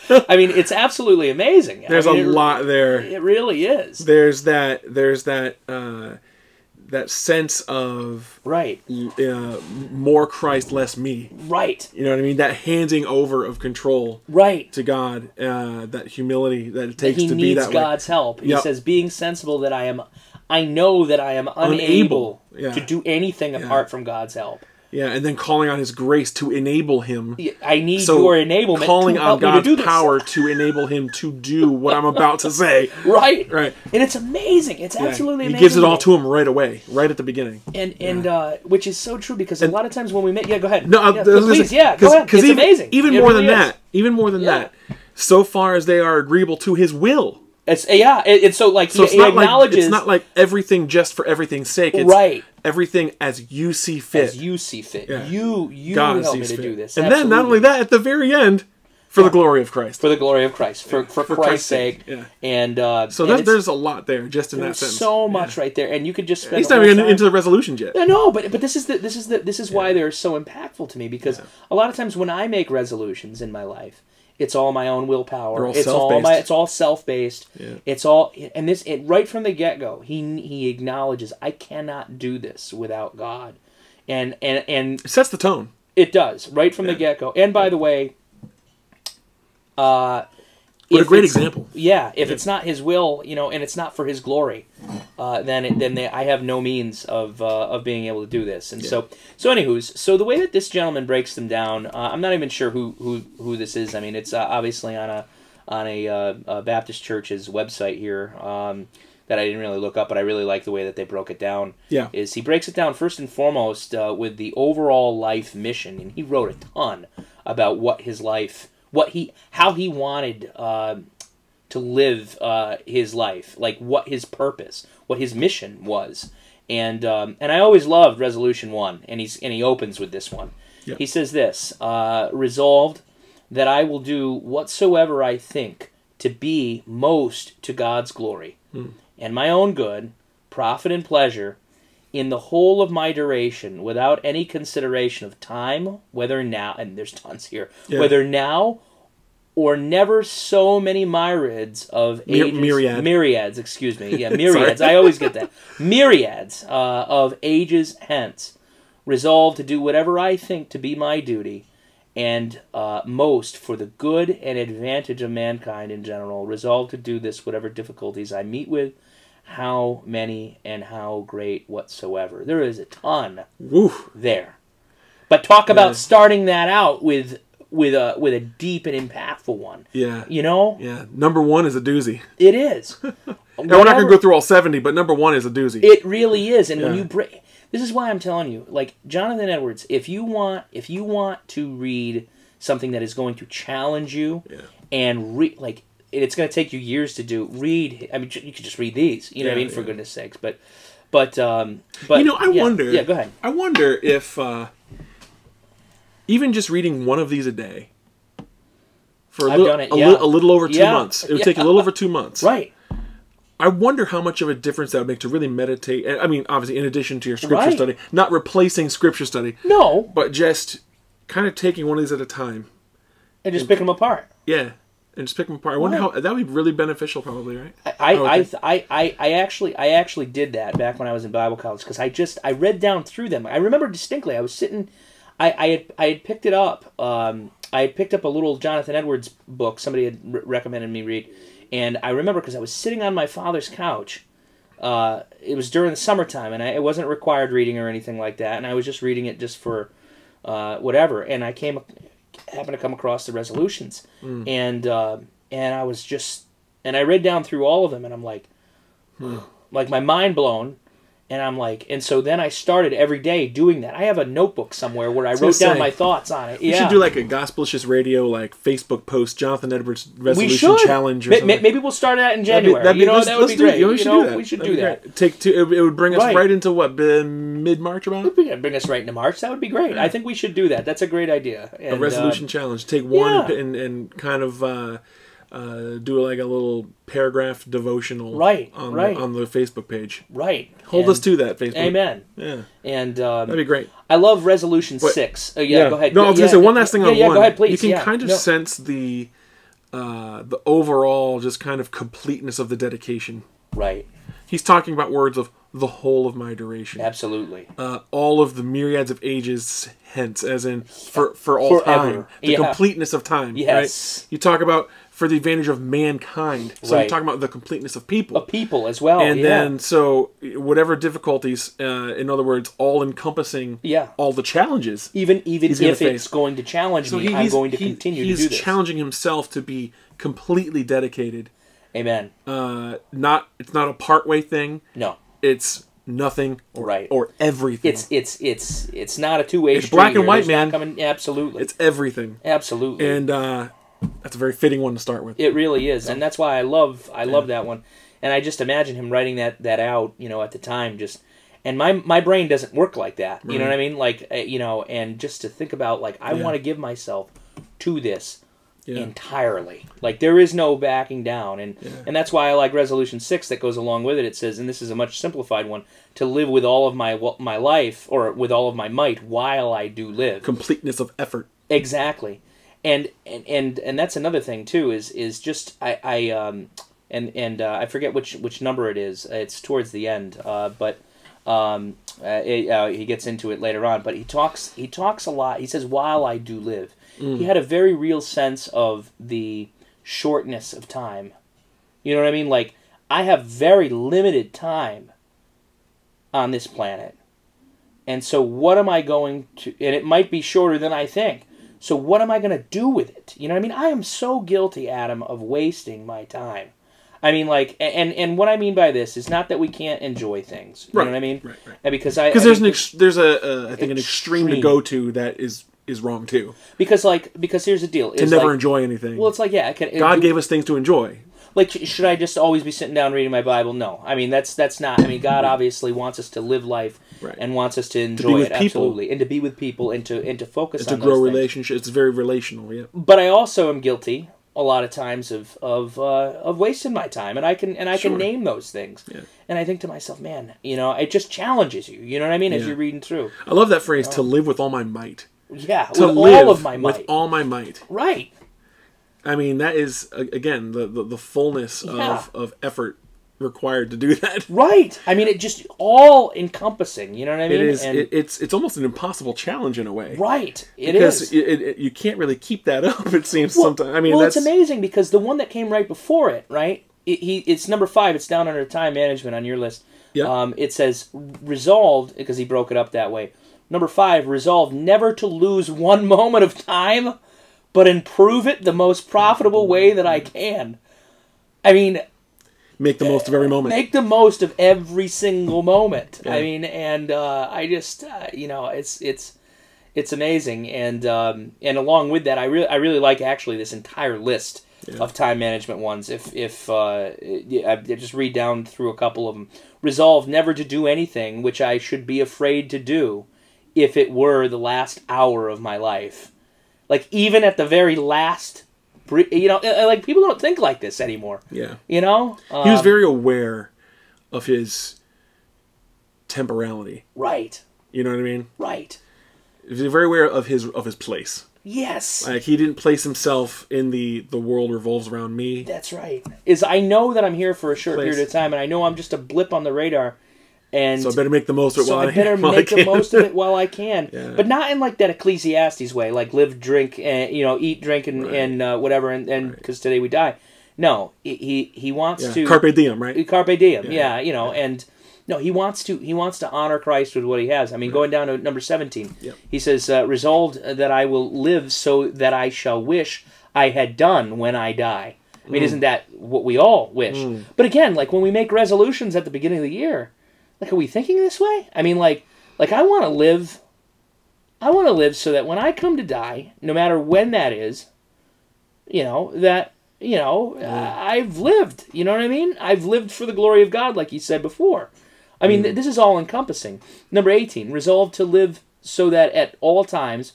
I mean, it's absolutely amazing. There's I mean, a it, lot there. It really is. There's that. There's that. Uh, that sense of right. Uh, more Christ, less me. Right. You know what I mean? That handing over of control. Right. To God. Uh, that humility that it takes that he to needs be that God's way. help. He yep. says, "Being sensible that I am, I know that I am unable, unable. Yeah. to do anything yeah. apart from God's help." Yeah, and then calling on His grace to enable him. I need so your enablement. Calling to on God's power to enable him to do what I'm about to say. Right, right, and it's amazing. It's yeah. absolutely amazing. He gives it all to him right away, right at the beginning, and yeah. and uh, which is so true because and, a lot of times when we meet, yeah, go ahead. No, yeah, please, please, yeah, go ahead. It's even, amazing. Even it more really than is. that, even more than yeah. that. So far as they are agreeable to His will. It's yeah. It, it's so like so he, it's he acknowledges. Like, it's not like everything just for everything's sake. It's right. Everything as you see fit. As you see fit. Yeah. You you God help me to fit. do this. And Absolutely. then not only that, at the very end, for yeah. the glory of Christ. For the glory of Christ. For yeah. for, for Christ's, Christ's sake. sake. Yeah. And uh, so that, and there's a lot there just in that sentence. So much yeah. right there, and you could just spend. He's not even into the resolutions yet. No, no, but but this is the, this is the, this is yeah. why they're so impactful to me because yeah. a lot of times when I make resolutions in my life. It's all my own willpower. All it's all my. It's all self-based. Yeah. It's all, and this it, right from the get-go, he he acknowledges I cannot do this without God, and and and it sets the tone. It does right from yeah. the get-go. And by yeah. the way, Uh, what a great example. Yeah, if yeah. it's not his will, you know, and it's not for his glory, uh, then it, then they, I have no means of uh, of being able to do this. And yeah. so, so anywho's, so the way that this gentleman breaks them down, uh, I'm not even sure who, who, who this is. I mean, it's uh, obviously on a on a, uh, a Baptist church's website here um, that I didn't really look up, but I really like the way that they broke it down. Yeah, is he breaks it down first and foremost uh, with the overall life mission, and he wrote a ton about what his life. What he, how he wanted uh, to live uh, his life, like what his purpose, what his mission was, and um, and I always loved Resolution One, and he's and he opens with this one. Yep. He says this: uh, resolved that I will do whatsoever I think to be most to God's glory mm. and my own good, profit and pleasure, in the whole of my duration, without any consideration of time, whether now, and there's tons here, yeah. whether now. Or never so many myriads of ages, myriad. myriads, excuse me, yeah, myriads. I always get that myriads uh, of ages hence. Resolved to do whatever I think to be my duty, and uh, most for the good and advantage of mankind in general. Resolved to do this, whatever difficulties I meet with, how many and how great whatsoever. There is a ton Oof. there, but talk about yeah. starting that out with. With a with a deep and impactful one. Yeah. You know? Yeah. Number one is a doozy. It is. Now, whenever, we're not going to go through all seventy, but number one is a doozy. It really is. And yeah. when you break... This is why I'm telling you, like, Jonathan Edwards, if you want if you want to read something that is going to challenge you yeah. and, re like, it's going to take you years to do, read... I mean, you could just read these, you know yeah, what I mean? Yeah. For goodness sakes. But, but, um... But, you know, I yeah, wonder... Yeah, go ahead. I wonder if... Uh, Even just reading one of these a day for a, I've little, done it, yeah. a, li a little over two yeah. months. It would yeah. take a little over two months. Right. I wonder how much of a difference that would make to really meditate. I mean, obviously, in addition to your scripture right. study, not replacing scripture study. No. But just kind of taking one of these at a time. And just and, pick them apart. Yeah. And just pick them apart. I wonder right. how, that would be really beneficial probably, right? I I, oh, okay. I, I, I, actually, I actually did that back when I was in Bible college because I just, I read down through them. I remember distinctly, I was sitting... I, I had I had picked it up. Um, I had picked up a little Jonathan Edwards book somebody had re recommended me read, and I remember because I was sitting on my father's couch. Uh, it was during the summertime, and I, it wasn't required reading or anything like that. And I was just reading it just for uh, whatever. And I came happened to come across the resolutions, mm. and uh, and I was just and I read down through all of them, and I'm like, hmm. like my mind blown. And I'm like, and so then I started every day doing that. I have a notebook somewhere where I wrote saying, down my thoughts on it. You yeah. should do like a Gospelicious Radio, like Facebook post, Jonathan Edwards Resolution Challenge. Or Ma something. Maybe we'll start that in January. That'd be, that'd you know, that would be great. You know, we should you know, do that. We should do that. Take two. It would bring us right, right into what mid March about. It would bring us right into March. That would be great. Yeah. I think we should do that. That's a great idea. And, a resolution um, challenge. Take one yeah. and and kind of. Uh, Uh, do like a little paragraph devotional right, on, right. The, on the Facebook page. Right. Hold and us to that, Facebook. Amen. Yeah. And, um, that'd be great. I love Resolution but, six. Uh, yeah, yeah, go ahead. No, go, I was yeah, going to say one last thing yeah, on yeah, one. Yeah, go ahead, please. You can yeah, kind of no. sense the, uh, the overall just kind of completeness of the dedication. Right. He's talking about words of the whole of my duration. Absolutely. Uh, all of the myriads of ages hence, as in for, for all Forever. time. The yeah. completeness of time. Yes. Right? You talk about... For the advantage of mankind. So right. you're talking about the completeness of people. Of people as well. And yeah. then, so, whatever difficulties, uh, in other words, all-encompassing yeah. all the challenges. Even even if it's face. going to challenge so me, I'm going to he, continue to do this. He's challenging himself to be completely dedicated. Amen. Uh, not It's not a part-way thing. No. It's nothing or, right. or everything. It's it's it's it's not a two-way street. It's black and white, man. Coming, absolutely. It's everything. Absolutely. And... uh that's a very fitting one to start with. It really is, yeah. and that's why I love I yeah. love that one. And I just imagine him writing that that out, you know, at the time. Just and my my brain doesn't work like that. Right. You know what I mean? Like you know, and just to think about like I yeah. want to give myself to this yeah. entirely. Like there is no backing down, and yeah. and that's why I like Resolution Six that goes along with it. It says, and this is a much simplified one, to live with all of my my life or with all of my might while I do live. Completeness of effort. Exactly. And, and and and that's another thing too is is just I, I um and and uh, I forget which which number it is. It's towards the end, uh, but um, Uh, it, uh, he gets into it later on, but he talks. He talks a lot. He says, "While I do live," mm. he had a very real sense of the shortness of time. You know what I mean? Like, I have very limited time on this planet, and so what am I going to? And it might be shorter than I think. So what am I going to do with it? You know what I mean? I am so guilty, Adam, of wasting my time. I mean, like, and and what I mean by this is not that we can't enjoy things. You right, know what I mean? Right, right. And because I because there's an ex there's a uh, I think an extreme, extreme to go to that is is wrong too. Because like because here's the deal: it's to never like, enjoy anything. Well, it's like yeah, can, God it, gave us things to enjoy. Like, should I just always be sitting down reading my Bible? No, I mean that's that's not. I mean, God obviously wants us to live life right. and wants us to enjoy to be with it people. absolutely, and to be with people, and to and to focus and on to grow those relationships. Things. It's very relational, yeah. But I also am guilty a lot of times of of uh, of wasting my time, and I can and I sure. can name those things, yeah. and I think to myself, man, you know, it just challenges you. You know what I mean? Yeah. As you're reading through, I love that phrase: you know? "To live with all my might." Yeah, to with live all of my might. With all my might, right? I mean, that is again the the, the fullness yeah. of of effort required to do that, right? I mean, it just all encompassing. You know what I mean? It is. And it, it's it's almost an impossible challenge in a way, right? It because is. It, it, you can't really keep that up. It seems well, sometimes. I mean, well, that's... it's amazing because the one that came right before it, right? It, he it's number five. It's down under time management on your list. Yeah. Um, it says resolved because he broke it up that way. Number five, resolved never to lose one moment of time, but improve it the most profitable way that I can. I mean. Make the most of every moment. Make the most of every single moment. Yeah. I mean, and uh, I just, uh, you know, it's it's it's amazing, and um, and along with that, I really I really like actually this entire list yeah. of time management ones. If if uh, I just read down through a couple of them, resolve never to do anything which I should be afraid to do, if it were the last hour of my life, like even at the very last. You know, like people don't think like this anymore. Yeah, you know, um, he was very aware of his temporality. Right. You know what I mean? Right. He was very aware of his of his place. Yes. Like he didn't place himself in the the world revolves around me. That's right. Is I know that I'm here for a short place. period of time, and I know I'm just a blip on the radar. And so I better make the most of it. While so I better I, while make I can. the most of it while I can, yeah. but not in like that Ecclesiastes way, like live, drink, and you know, eat, drink, and, right. and uh, whatever, and because right. today we die. No, he he wants yeah. to carpe diem, right? Carpe diem, yeah, yeah you know, yeah. and no, he wants to he wants to honor Christ with what he has. I mean, right. going down to number seventeen, yep. he says, uh, "Resolved that I will live so that I shall wish I had done when I die." I mean, mm. isn't that what we all wish? Mm. But again, like when we make resolutions at the beginning of the year. Like, are we thinking this way? I mean, like, like I want to live, I want to live so that when I come to die, no matter when that is, you know, that, you know, uh, I've lived, you know what I mean? I've lived for the glory of God, like you said before. I mean, mm. th this is all-encompassing. Number eighteen, resolve to live so that at all times,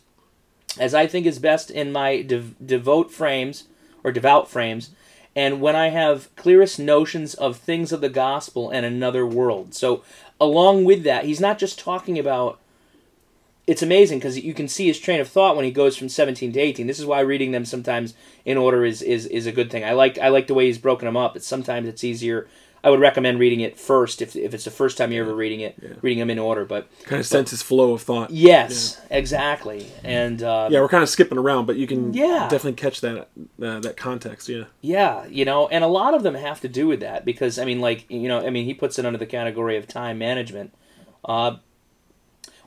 as I think is best in my dev devout frames, or devout frames, and when I have clearest notions of things of the gospel and another world. So along with that, he's not just talking about, it's amazing because you can see his train of thought when he goes from seventeen to eighteen. This is why reading them sometimes in order is, is, is a good thing. I like I like the way he's broken them up. It's, sometimes it's easier. I would recommend reading it first if, if it's the first time you're ever reading it, yeah. reading them in order. But kind of but, sense his flow of thought. Yes, yeah. exactly. And um, yeah, we're kind of skipping around, but you can yeah. definitely catch that uh, that context. Yeah, yeah, you know, and a lot of them have to do with that because I mean, like you know, I mean, he puts it under the category of time management. Uh,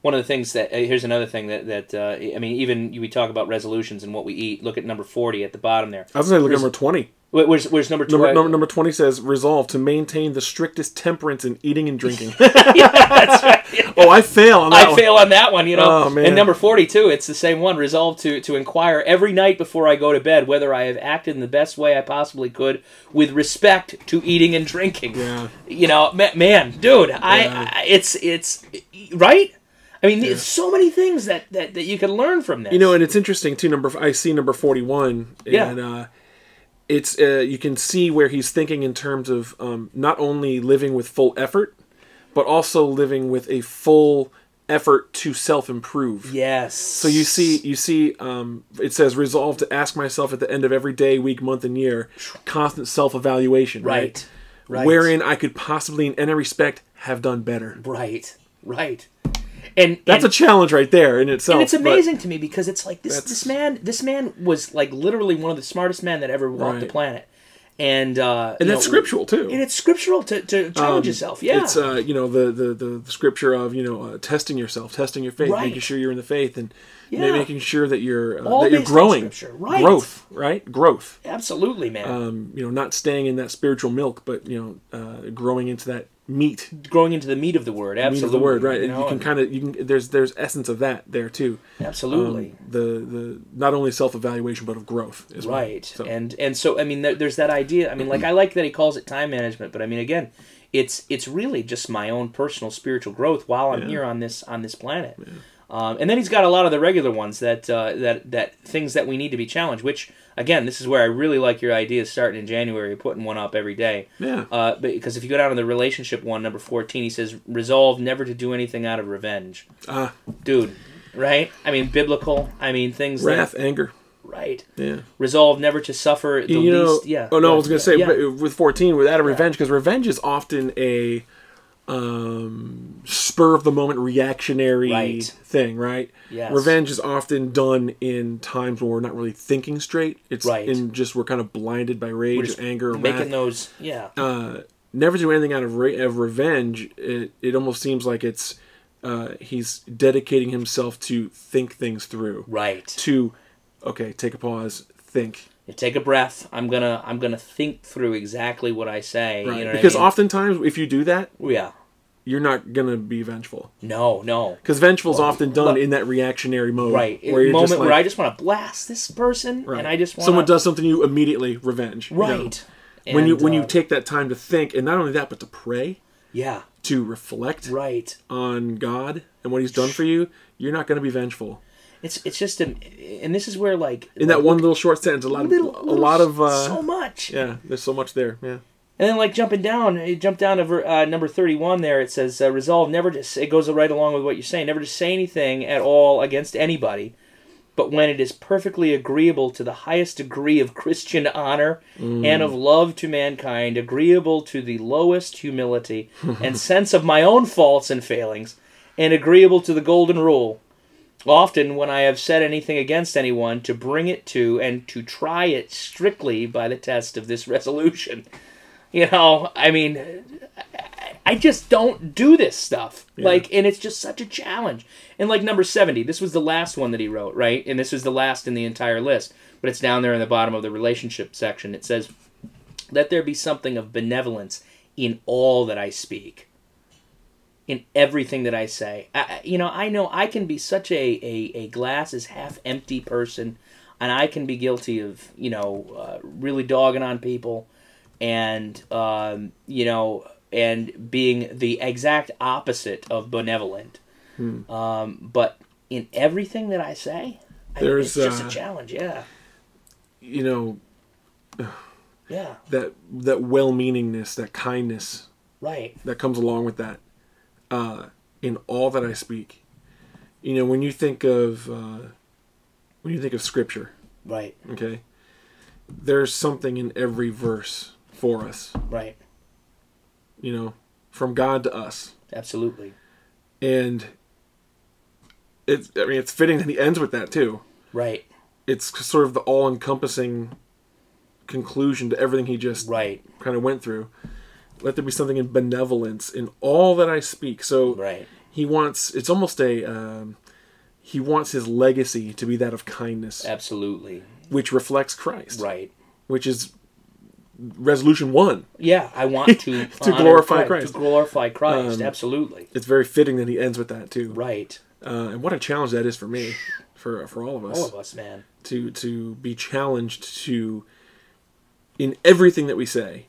one of the things that uh, here's another thing that that uh, I mean, even we talk about resolutions and what we eat. Look at number forty at the bottom there. I was going to look at number twenty. Where's, where's number twenty? Number, number twenty says, resolve to maintain the strictest temperance in eating and drinking. yeah, that's right. Yeah. Oh, I fail on that I one. I fail on that one, you know. Oh, man. And number forty-two, it's the same one. Resolve to, to inquire every night before I go to bed whether I have acted in the best way I possibly could with respect to eating and drinking. Yeah. You know, man, man dude, yeah. I, I it's, it's, right? I mean, yeah. there's so many things that, that, that you can learn from this. You know, and it's interesting, too. Number I see number forty-one. And, yeah. Uh, It's uh, you can see where he's thinking in terms of um, not only living with full effort, but also living with a full effort to self-improve. Yes. So you see, you see, um, it says resolve to ask myself at the end of every day, week, month, and year, constant self-evaluation. Right. Right. Right. Wherein I could possibly, in any respect, have done better. Right. Right. And that's and, a challenge right there in itself. And it's amazing to me because it's like this this man this man was like literally one of the smartest men that ever walked right. the planet. And uh, and that's know, scriptural too. And it's scriptural to, to challenge um, yourself. Yeah, it's uh, you know the, the the scripture of you know uh, testing yourself, testing your faith, right. making sure you're in the faith, and yeah. making sure that you're uh, that you're growing, right. growth, right, growth. Absolutely, man. Um, you know, not staying in that spiritual milk, but you know, uh, growing into that meat, growing into the meat of the word. Absolutely, meat of the word, right? You, know, you can kind of you can. There's there's essence of that there too. Absolutely. Um, the the not only self evaluation but of growth as well. Right. So. And and so I mean there, there's that idea. I mean like I like that he calls it time management, but I mean again, it's it's really just my own personal spiritual growth while I'm yeah. here on this on this planet. Yeah. Um, and then he's got a lot of the regular ones that uh, that that things that we need to be challenged. Which again, this is where I really like your ideas starting in January, putting one up every day. Yeah. Uh, because if you go down to the relationship one, number fourteen, he says, resolve never to do anything out of revenge. Ah. Uh, Dude, right? I mean, biblical. I mean, things wrath, that... Wrath, anger. Right. Yeah. Resolve never to suffer the you know, least... Yeah. Oh, no, yeah, I was going to yeah, say, yeah. with fourteen, without a yeah. revenge, because revenge is often a... Um, spur of the moment reactionary right. thing, right? Yes. Revenge is often done in times where we're not really thinking straight. It's right. in just we're kind of blinded by rage or anger or making wrath. Those, yeah. Uh, never do anything out of, re of revenge. It, it almost seems like it's uh, he's dedicating himself to think things through, right? To okay, take a pause, think. Take a breath. I'm gonna. I'm gonna think through exactly what I say. Right. You know what because I mean? Oftentimes, if you do that, yeah, you're not gonna be vengeful. No, no. Because vengeful is well, often done well, in that reactionary mode, right? Where you're moment just like, where I just want to blast this person, right. and I just wanna... someone does something, you immediately revenge, right? You know? When and, you when uh, you take that time to think, and not only that, but to pray, yeah, to reflect, right, on God and what He's done for you, you're not gonna be vengeful. It's it's just a, and this is where like in like, that one little short sentence a lot little, of a little, lot of uh, so much yeah there's so much there yeah and then like jumping down it jumped down to uh, number thirty-one there it says uh, resolve never to it goes right along with what you're saying never to say anything at all against anybody but when it is perfectly agreeable to the highest degree of Christian honor mm. and of love to mankind agreeable to the lowest humility and sense of my own faults and failings and agreeable to the golden rule. Often, when I have said anything against anyone, to bring it to and to try it strictly by the test of this resolution. You know, I mean, I just don't do this stuff. Yeah. Like, and it's just such a challenge. And like number seventy, this was the last one that he wrote, right? And this was the last in the entire list. But it's down there in the bottom of the relationship section. It says, let there be something of benevolence in all that I speak. In everything that I say. I, you know, I know I can be such a, a, a glass is half empty person, and I can be guilty of, you know, uh, really dogging on people and, um, you know, and being the exact opposite of benevolent. Hmm. Um, but in everything that I say, I There's, mean, it's just uh, a challenge, yeah. You know, yeah. that, that well-meaningness, that kindness right. that comes along with that. Uh, in all that I speak, you know, when you think of uh, when you think of Scripture, right? Okay, there's something in every verse for us, right? You know, from God to us, absolutely. And it's, I mean, it's fitting that he ends with that too, right? It's sort of the all-encompassing conclusion to everything he just right kind of went through. Let there be something in benevolence in all that I speak. So right. he wants, it's almost a, um, he wants his legacy to be that of kindness. Absolutely. Which reflects Christ. Right. Which is resolution one. Yeah, I want to to glorify Christ, Christ. To glorify Christ, um, absolutely. It's very fitting that he ends with that too. Right. Uh, and what a challenge that is for me, for for all of us. All of us, man. To, to be challenged to, in everything that we say,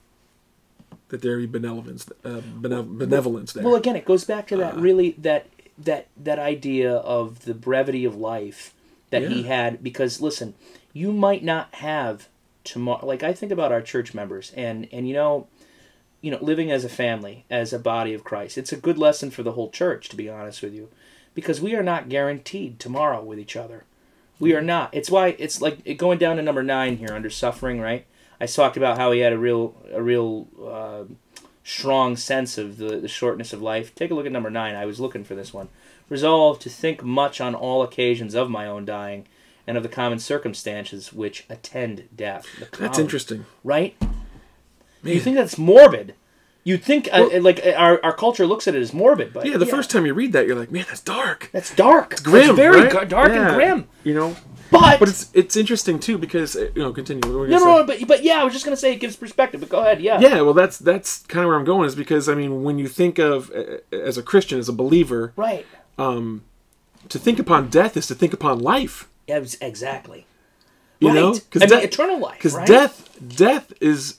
that there be benevolence, uh, benev benevolence there. Well, again, it goes back to that uh, really that that that idea of the brevity of life that yeah. he had. Because listen, you might not have tomorrow. Like I think about our church members, and and you know, you know, living as a family, as a body of Christ, it's a good lesson for the whole church, to be honest with you, because we are not guaranteed tomorrow with each other. We are not. It's why it's like going down to number nine here under suffering, right? I talked about how he had a real, a real uh, strong sense of the, the shortness of life. Take a look at number nine. I was looking for this one. Resolve to think much on all occasions of my own dying and of the common circumstances which attend death. That's interesting. Right? Man. You think that's morbid. You'd think, well, uh, like, our, our culture looks at it as morbid. But yeah, the yeah. first time you read that, you're like, man, that's dark. That's dark. It's grim, It's very right? dark yeah. and grim. You know? But... But it's it's interesting, too, because... You know, continue. What no, no, no, but, but yeah, I was just going to say it gives perspective, but go ahead, yeah. Yeah, well, that's that's kind of where I'm going, is because, I mean, when you think of, as a Christian, as a believer... Right. Um, to think upon death is to think upon life. Yeah, exactly. You right. know? Because eternal life, Because right? death, death is...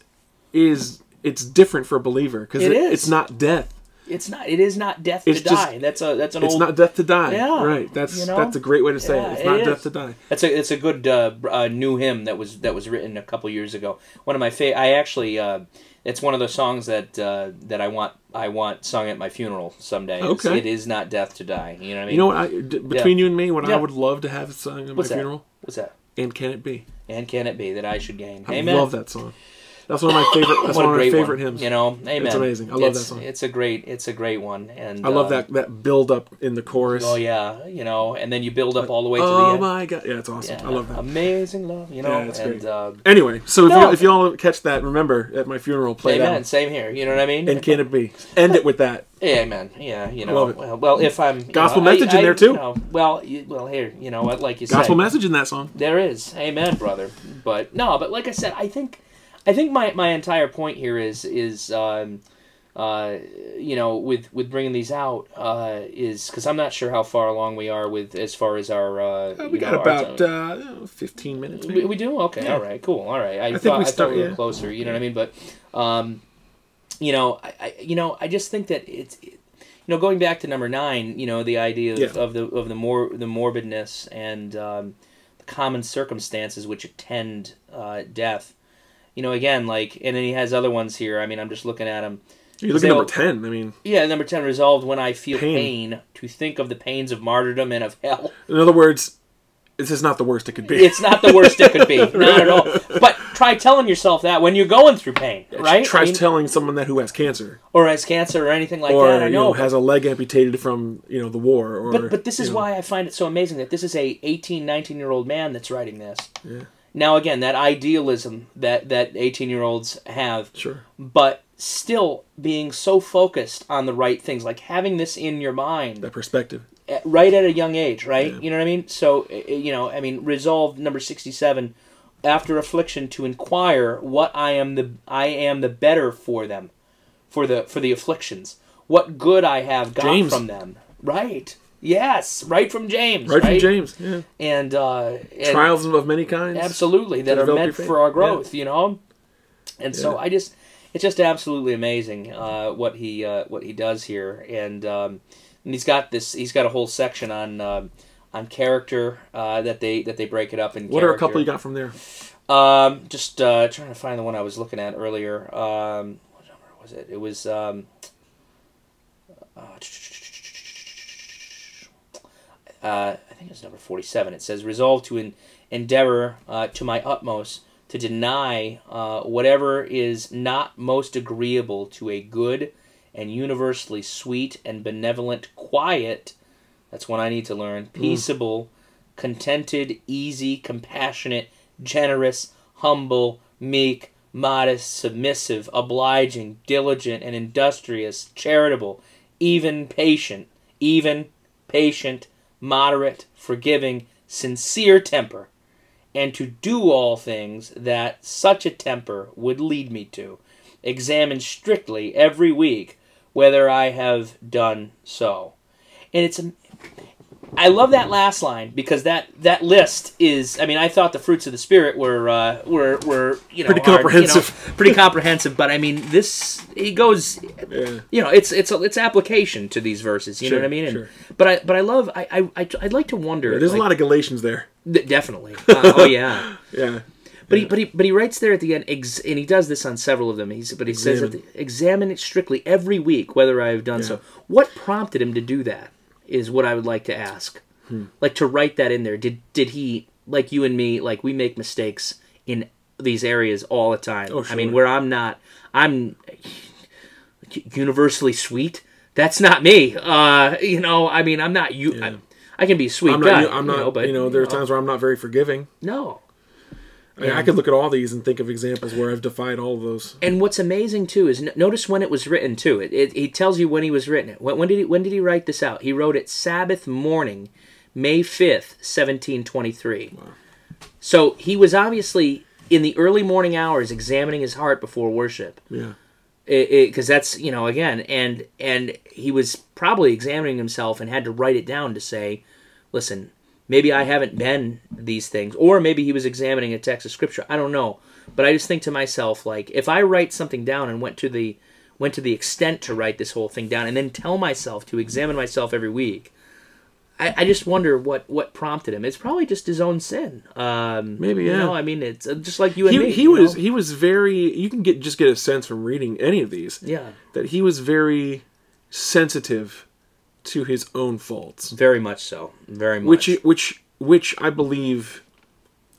is It's different for a believer because it it, it's not death. It's not. It is not death it's to just, die. That's a. That's an. It's old, not death to die. Yeah. Right. That's you know? that's a great way to say yeah, it. It's not it death to die. That's a. It's a good uh, uh, new hymn that was that was written a couple years ago. One of my favorite. I actually. Uh, it's one of those songs that uh, that I want. I want sung at my funeral someday. Okay. It is not death to die. You know what I mean. You know what? I, d between yeah. you and me, what yeah. I would love to have sung at What's my that? funeral. What's that? And can it be? And can it be that I should gain? I Amen. love that song. That's one of my favorite. That's one of my favorite one. hymns. You know, amen. It's amazing. I love it's, that song. It's a great. It's a great one, and I love uh, that that build up in the chorus. Oh yeah, you know, and then you build up like, all the way to oh the end. Oh my God, yeah, it's awesome. Yeah, I love that. Amazing love, you know. Yeah, it's and, great. Uh, anyway, so no, if you all catch that, remember at my funeral, play amen, that. Same here. You know what I mean? And can it be? End it with that. Amen. Yeah, you know. Love it. Well, well, if I'm gospel know, message I, I, in there too. You know, well, you, well, here, you know, like you said, gospel message in that song. There is, amen, brother. But no, but like I said, I think. I think my, my entire point here is is um, uh, you know with with bringing these out uh, is because I'm not sure how far along we are with as far as our uh, uh, we got know, about uh, fifteen minutes. Maybe. We, we do okay. Yeah. All right. Cool. All right. I, I thought, think we, start, I thought we were yeah. closer. You know what I mean? But um, you know, I, I you know I just think that it's it, you know going back to number nine. You know the idea of, yeah. of the of the more the morbidness and um, the common circumstances which attend uh, death. You know, again, like, and then he has other ones here. I mean, I'm just looking at him. You look at number ten. I mean, yeah, number ten. Resolved when I feel pain. pain to think of the pains of martyrdom and of hell. In other words, this is not the worst it could be. It's not the worst it could be. Not at all. But try telling yourself that when you're going through pain, right? Try I mean, telling someone that who has cancer or has cancer or anything like or, that. Or you know, know has a leg amputated from you know the war. Or but but this is know. why I find it so amazing that this is a eighteen, nineteen year old man that's writing this. Yeah. Now, again, that idealism that, that eighteen-year-olds have, sure. but still being so focused on the right things, like having this in your mind. That perspective. At, right at a young age, right? Yeah. You know what I mean? So, you know, I mean, resolve number sixty-seven, after affliction to inquire what I am the I am the better for them, for the for the afflictions, what good I have got James. from them. Right. Yes, right from James. Right, right? from James, yeah. And, uh, and trials of many kinds. Absolutely, that are meant for our growth, yeah. you know? And yeah. so I just, it's just absolutely amazing uh, what he uh, what he does here. And, um, and he's got this, he's got a whole section on um, on character uh, that they that they break it up in What character. are a couple you got from there? Um, just uh, trying to find the one I was looking at earlier. Um, what number was it? It was... Um, uh, Uh, I think it's number forty-seven. It says, resolve to en endeavor uh, to my utmost to deny uh, whatever is not most agreeable to a good and universally sweet and benevolent quiet, that's one I need to learn, peaceable, mm. contented, easy, compassionate, generous, humble, meek, modest, submissive, obliging, diligent, and industrious, charitable, even patient, even patient, moderate, forgiving, sincere temper, and to do all things that such a temper would lead me to. Examine strictly every week whether I have done so. And it's, I love that last line because that that list is. I mean, I thought the fruits of the spirit were uh, were were you know pretty comprehensive, are, you know, pretty comprehensive. But I mean, this he goes, yeah. you know, it's it's a, it's application to these verses. You sure, know what I mean? And, sure. But I but I love I I I'd like to wonder. Yeah, there's like, a lot of Galatians there. Th definitely. Uh, oh yeah. yeah. But yeah. he but he but he writes there at the end, ex and he does this on several of them. He's but he examine. says that the, examine it strictly every week whether I have done yeah. so. What prompted him to do that? Is what I would like to ask. Hmm. Like, to write that in there. Did did he, like you and me, like, we make mistakes in these areas all the time. Oh, sure. I mean, where I'm not, I'm universally sweet. That's not me. Uh, you know, I mean, I'm not you. Yeah. I, I can be a sweet I'm guy. Not, I'm not. You know, but, you know there are times where I'm not very forgiving. No. I mean, and, I could look at all these and think of examples where I've defied all of those. And what's amazing too is notice when it was written too. It, it he tells you when he was written. When, when did he when did he write this out? He wrote it Sabbath morning, May fifth, seventeen twenty-three. Wow. So he was obviously in the early morning hours examining his heart before worship. Yeah. Because that's, you know, again, and and he was probably examining himself and had to write it down to say, listen, maybe I haven't been these things, or maybe he was examining a text of Scripture. I don't know, but I just think to myself, like, if I write something down and went to the went to the extent to write this whole thing down, and then tell myself to examine myself every week, I, I just wonder what, what prompted him. It's probably just his own sin. Um, maybe, yeah. You know, I mean, it's just like you and he, me. He you was know? he was very. You can get just get a sense from reading any of these. Yeah, that he was very sensitive to his own faults. Very much so. Very much. Which, which, which I believe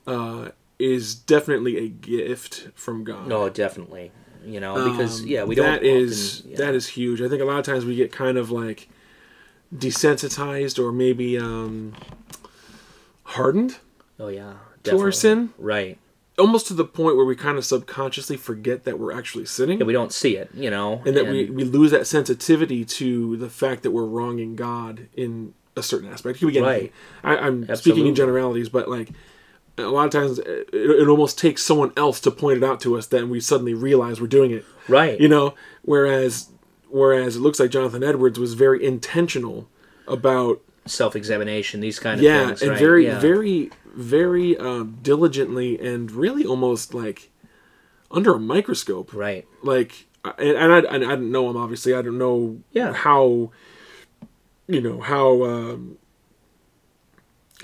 uh, is definitely a gift from God. No, definitely. You know, because um, yeah, we don't. That often, is yeah. that is huge. I think a lot of times we get kind of like desensitized or maybe um, hardened. Oh yeah, definitely. To our sin, right? Almost to the point where we kind of subconsciously forget that we're actually sinning. And we don't see it, you know. And that and... We, we lose that sensitivity to the fact that we're wronging God in a certain aspect. Again, right. I, I'm Absolutely. speaking in generalities, but like a lot of times it, it almost takes someone else to point it out to us that we suddenly realize we're doing it. Right. You know, whereas, whereas it looks like Jonathan Edwards was very intentional about self-examination, these kind of yeah, things. And right? very, yeah, and very, very... very uh, diligently and really almost like under a microscope, right? Like, and, and I and I didn't know him obviously. I don't know yeah. how you know how um,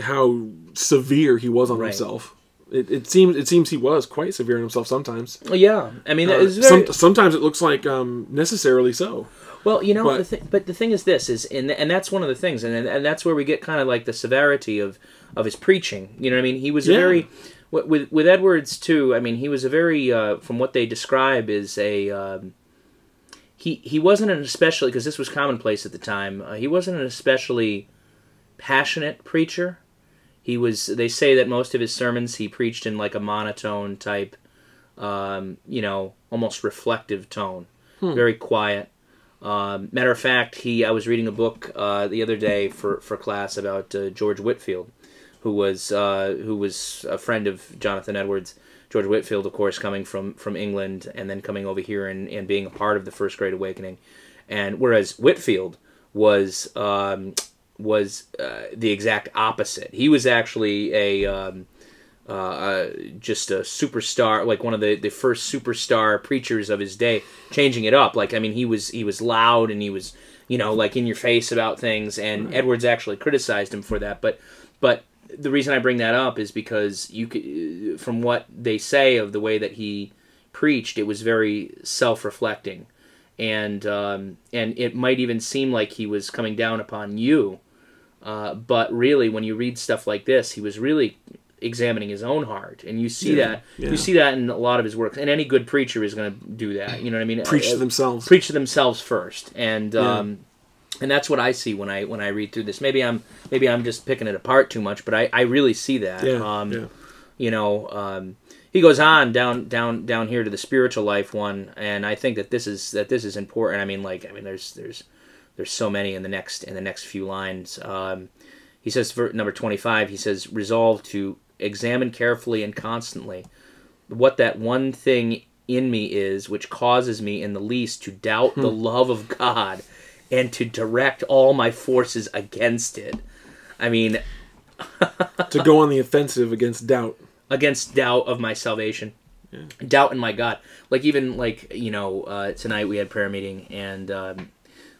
how severe he was on right. himself. It, it seems it seems he was quite severe on himself sometimes. Well, yeah, I mean, that is very... some, sometimes it looks like um, necessarily so. Well, you know, but the, thi but the thing is this is, and and that's one of the things, and and that's where we get kind of like the severity of. of his preaching, you know what I mean? He was yeah. a very, with with Edwards too, I mean, he was a very, uh, from what they describe, is a, um, he, he wasn't an especially, because this was commonplace at the time, uh, he wasn't an especially passionate preacher. He was, they say that most of his sermons he preached in like a monotone type, um, you know, almost reflective tone, hmm. very quiet. Um, matter of fact, he, I was reading a book uh, the other day for, for class about uh, George Whitefield, who was uh, who was a friend of Jonathan Edwards. George Whitefield, of course, coming from, from England and then coming over here and, and being a part of the First Great Awakening. And whereas Whitefield was um, was uh, the exact opposite. He was actually a um, uh, uh, just a superstar, like one of the, the first superstar preachers of his day, changing it up. Like I mean, he was he was loud and he was you know like in your face about things. And mm-hmm. Edwards actually criticized him for that, but but. The reason I bring that up is because you could, from what they say of the way that he preached, it was very self-reflecting, and um, and it might even seem like he was coming down upon you, uh, but really, when you read stuff like this, he was really examining his own heart, and you see yeah, that yeah. you see that in a lot of his works. And any good preacher is going to do that. You know what I mean? Preach I, I, to themselves. Preach to themselves first, and. Yeah. Um, And that's what I see when I when I read through this. Maybe I'm maybe I'm just picking it apart too much, but I, I really see that. Yeah, um, yeah. You know, um, he goes on down down down here to the spiritual life one, and I think that this is that this is important. I mean, like I mean, there's there's there's so many in the next in the next few lines. Um, he says for number twenty-five. He says resolve to examine carefully and constantly what that one thing in me is which causes me in the least to doubt hmm. the love of God. And to direct all my forces against it. I mean... to go on the offensive against doubt. Against doubt of my salvation. Yeah. Doubt in my God. Like even, like, you know, uh, tonight we had prayer meeting, and um,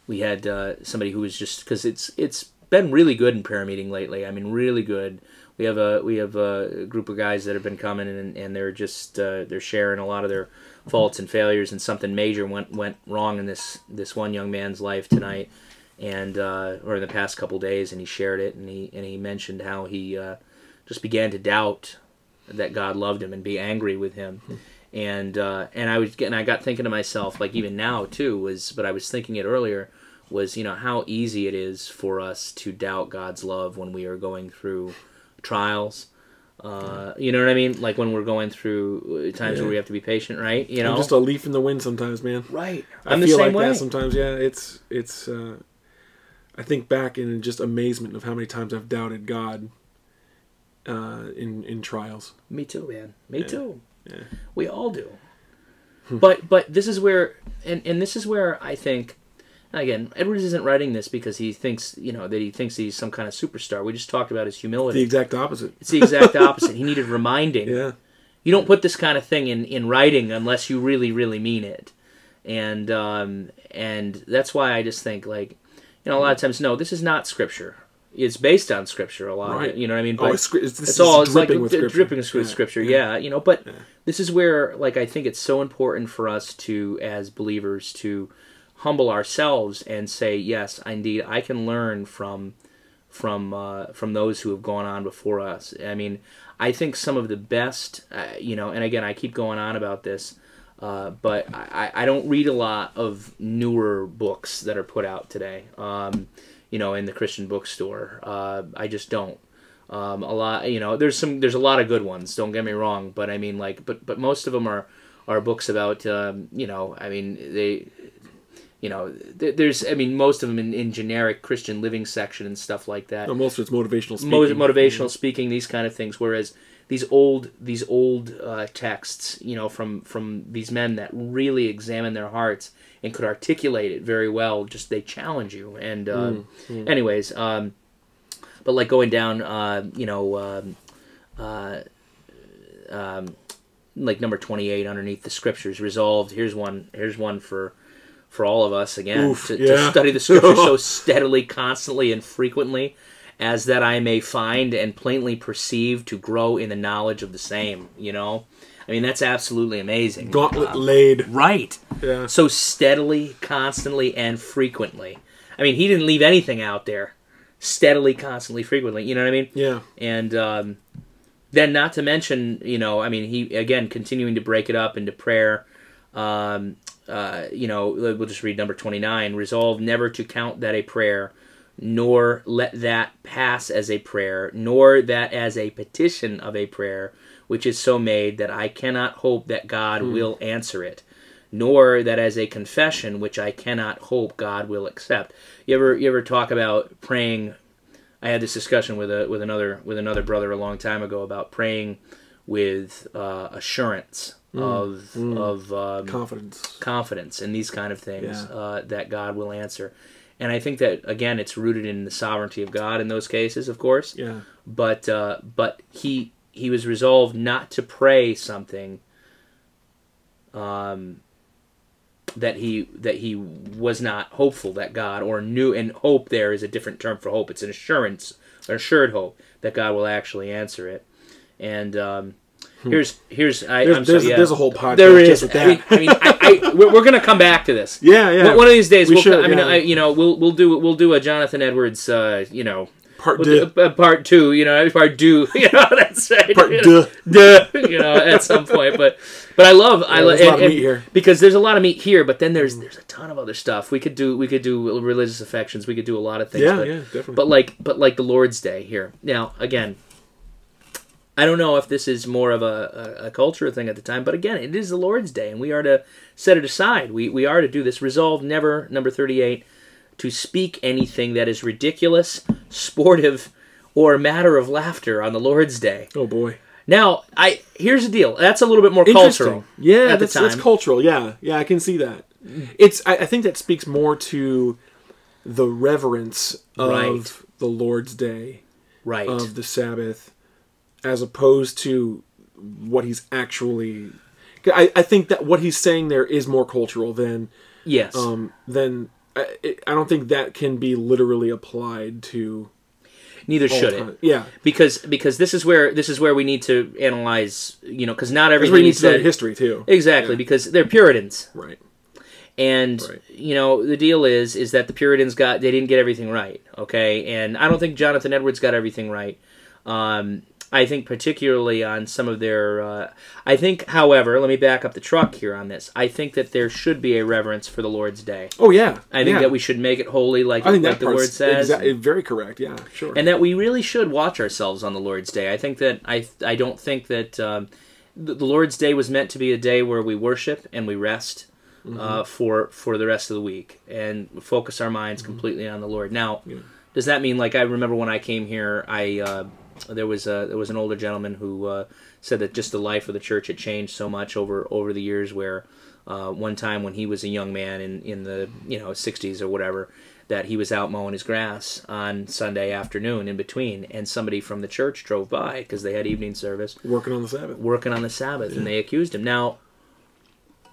we had uh, somebody who was just... Because it's, it's been really good in prayer meeting lately. I mean, really good. We have a, we have a group of guys that have been coming, and, and they're just... Uh, they're sharing a lot of their... faults and failures, and something major went went wrong in this this one young man's life tonight, and uh, or in the past couple days, and he shared it, and he and he mentioned how he uh, just began to doubt that God loved him and be angry with him, And uh, and I was getting, I got thinking to myself, like even now too, was but I was thinking it earlier was, you know, how easy it is for us to doubt God's love when we are going through trials. Uh, you know what I mean? Like when we're going through times yeah. where we have to be patient, right? You know, I'm just a leaf in the wind sometimes, man. Right. I'm I feel the same like way. that sometimes. Yeah, it's it's. Uh, I think back in just amazement of how many times I've doubted God. Uh, in in trials. Me too, man. Me yeah. too. Yeah. We all do. but but this is where and and this is where I think. Again, Edwards isn't writing this because he thinks, you know, that he thinks he's some kind of superstar. We just talked about his humility. It's the exact opposite. It's the exact opposite. He needed reminding. Yeah. You don't put this kind of thing in, in writing unless you really, really mean it. And um, and that's why I just think, like, you know, a lot of times, no, this is not Scripture. It's based on Scripture a lot. Right. You know what I mean? But oh, it's, it's, it's all it's dripping like, with Scripture. Dripping with yeah. Scripture, yeah. yeah. You know, but yeah. this is where, like, I think it's so important for us to, as believers, to humble ourselves and say, yes, indeed, I can learn from from uh, from those who have gone on before us. I mean, I think some of the best, uh, you know, and again, I keep going on about this, uh, but I, I don't read a lot of newer books that are put out today, um, you know, in the Christian bookstore. Uh, I just don't. Um, a lot, you know, there's some, there's a lot of good ones, don't get me wrong, but I mean, like, but, but most of them are, are books about, um, you know, I mean, they... You know, there's, I mean, most of them in, in generic Christian living section and stuff like that. No, most of it's motivational speaking. Mo motivational speaking, these kind of things. Whereas these old, these old uh, texts, you know, from, from these men that really examined their hearts and could articulate it very well, just they challenge you. And um, mm, mm. anyways, um, but like going down, uh, you know, um, uh, um, like number twenty-eight underneath the Scriptures, resolved. Here's one, here's one for... for all of us, again, Oof, to, yeah. to study the Scripture so steadily, constantly, and frequently, as that I may find and plainly perceive to grow in the knowledge of the same, you know? I mean, that's absolutely amazing. Gauntlet uh, laid. Right. Yeah. So steadily, constantly, and frequently. I mean, he didn't leave anything out there. Steadily, constantly, frequently, you know what I mean? Yeah. And um, then not to mention, you know, I mean, he, again, continuing to break it up into prayer, um... Uh, you know, we'll just read number twenty-nine. Resolve never to count that a prayer, nor let that pass as a prayer, nor that as a petition of a prayer, which is so made that I cannot hope that God mm. will answer it, nor that as a confession, which I cannot hope God will accept. You ever, you ever talk about praying? I had this discussion with a with another with another brother a long time ago about praying with uh, assurance. Of mm. of um, confidence, confidence, and these kind of things yeah. uh, that God will answer, and I think that again it's rooted in the sovereignty of God in those cases, of course. Yeah. But uh, but he he was resolved not to pray something um, that he that he was not hopeful that God or knew, and hope there is a different term for hope. It's an assurance, an assured hope that God will actually answer it, and. Um, Here's here's I, there's, I'm sorry, there's, yeah. there's a whole podcast. There is. Just with that. I mean, I mean I, I, we're, we're going to come back to this. Yeah, yeah. One of these days, we we'll, should, I mean, yeah. I, you know, we'll we'll do we'll do a Jonathan Edwards, uh, you know, part we'll do, uh, part two, you know, part two, you know, that's right, part two, you know, at some point. But but I love yeah, I love a lot and, of meat here because there's a lot of meat here. But then there's there's a ton of other stuff we could do. We could do religious affections. We could do a lot of things. Yeah, but, yeah, definitely. But like but like the Lord's Day here now again. I don't know if this is more of a, a, a culture thing at the time, but again, it is the Lord's Day, and we are to set it aside. We we are to do this. Resolve never, number thirty-eight, to speak anything that is ridiculous, sportive, or matter of laughter on the Lord's Day. Oh, boy. Now, I here's the deal. That's a little bit more cultural. Yeah, at that's, the time. That's cultural. Yeah, yeah, I can see that. It's. I, I think that speaks more to the reverence of right. the Lord's Day, right. of the Sabbath, as opposed to what he's actually... I, I think that what he's saying there is more cultural than... Yes. Um, than I, I don't think that can be literally applied to... Neither should time. It. Yeah. Because because this is where this is where we need to analyze, you know, because not everything we need said, to know history, too. Exactly, yeah. because they're Puritans. Right. And, right. you know, the deal is is that the Puritans got... They didn't get everything right, okay? And I don't think Jonathan Edwards got everything right. Um... I think particularly on some of their... Uh, I think, however, let me back up the truck here on this. I think that there should be a reverence for the Lord's Day. Oh, yeah. I think yeah. that we should make it holy, like, I think like that the Lord says. Exa- very correct, yeah, sure. And that we really should watch ourselves on the Lord's Day. I think that... I, I don't think that... Um, the Lord's Day was meant to be a day where we worship and we rest mm-hmm. uh, for for the rest of the week and focus our minds mm-hmm. completely on the Lord. Now, yeah. does that mean, like, I remember when I came here, I uh, there was a, there was an older gentleman who uh, said that just the life of the church had changed so much over over the years. Where uh, one time when he was a young man in in the you know sixties or whatever, that he was out mowing his grass on Sunday afternoon in between, and somebody from the church drove by because they had evening service. Working on the Sabbath. Working on the Sabbath, yeah. And they accused him. Now,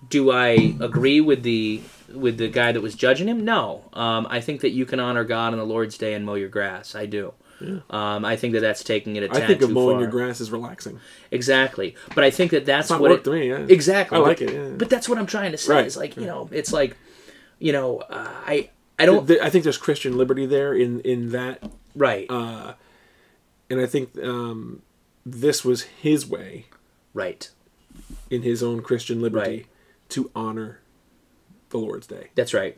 do I agree with the with the guy that was judging him? No. Um, I think that you can honor God on the Lord's Day and mow your grass. I do. Yeah. Um, I think that that's taking it a tad too far. I think of mowing your grass is relaxing. Exactly. But I think that that's it's not what... It, to me, yeah. Exactly. I like but, it, yeah. But that's what I'm trying to say. Right. It's like, you know, it's like, you know, uh, I... I don't. I think there's Christian liberty there in in that, right? Uh, and I think um, this was his way, right? In his own Christian liberty, right. to honor the Lord's Day. That's right.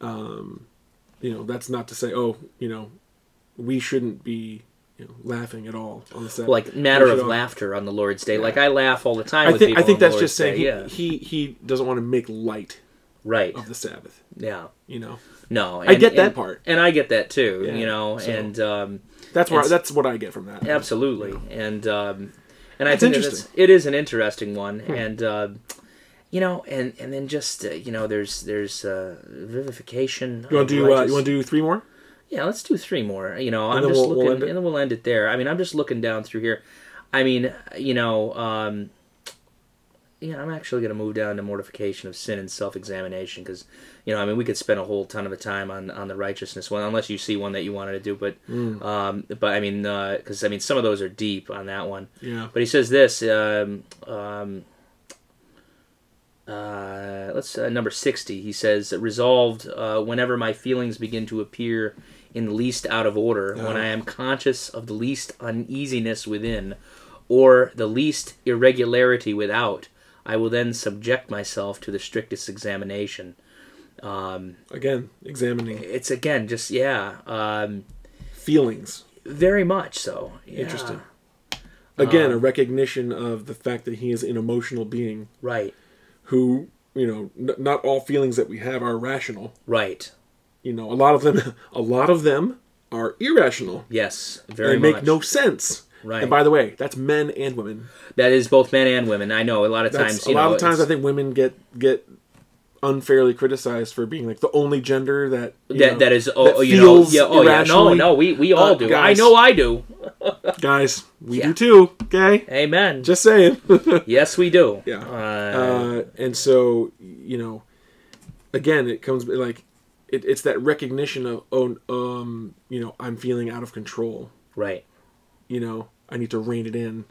Um, you know, that's not to say, oh, you know, we shouldn't be you know, laughing at all on the Sabbath. Like matter of all... laughter on the Lord's Day. Yeah. Like I laugh all the time. I with think people I think on that's Lord's just saying he, yeah. he he doesn't want to make light. Right. Of the Sabbath. Yeah. You know. No. And, I get that and, part. And I get that too, yeah. you know. So and um that's where I, that's what I get from that. Absolutely. You know. And um and I that's think it's it is an interesting one hmm. and uh you know and and then just uh, you know there's there's uh vivification. You want to do uh, you want to do three more? Yeah, let's do three more. You know, and I'm just we'll, looking we'll and then we'll end it there. I mean, I'm just looking down through here. I mean, you know, um Yeah, I'm actually going to move down to mortification of sin and self-examination because, you know, I mean, we could spend a whole ton of a time on, on the righteousness one, unless you see one that you wanted to do. But, mm. um, but I mean, because, uh, I mean, some of those are deep on that one. Yeah. But he says this, um, um, uh, let's uh, number sixty, he says, resolved uh, whenever my feelings begin to appear in least out of order, oh. when I am conscious of the least uneasiness within or the least irregularity without, I will then subject myself to the strictest examination. Um, again, examining. It's again, just, yeah. Um, Feelings. Very much so. Yeah. Interesting. Again, um, a recognition of the fact that he is an emotional being. Right. Who, you know, n not all feelings that we have are rational. Right. You know, a lot of them, a lot of them are irrational. Yes, very they much. They make no sense. Right. And by the way, that's men and women. That is both men and women. I know a lot of that's, times. You a lot know, of times, it's... I think women get get unfairly criticized for being like the only gender that you that know, that is oh, that you feels know, yeah, oh, irrationally. Yeah, no, no, we we all uh, do. Guys, I know I do. guys, we yeah. do too. Okay, amen. Just saying. Yes, we do. Yeah. Uh, uh, and so you know, again, it comes like it, it's that recognition of oh, um, you know, I'm feeling out of control. Right. You know, I need to rein it in.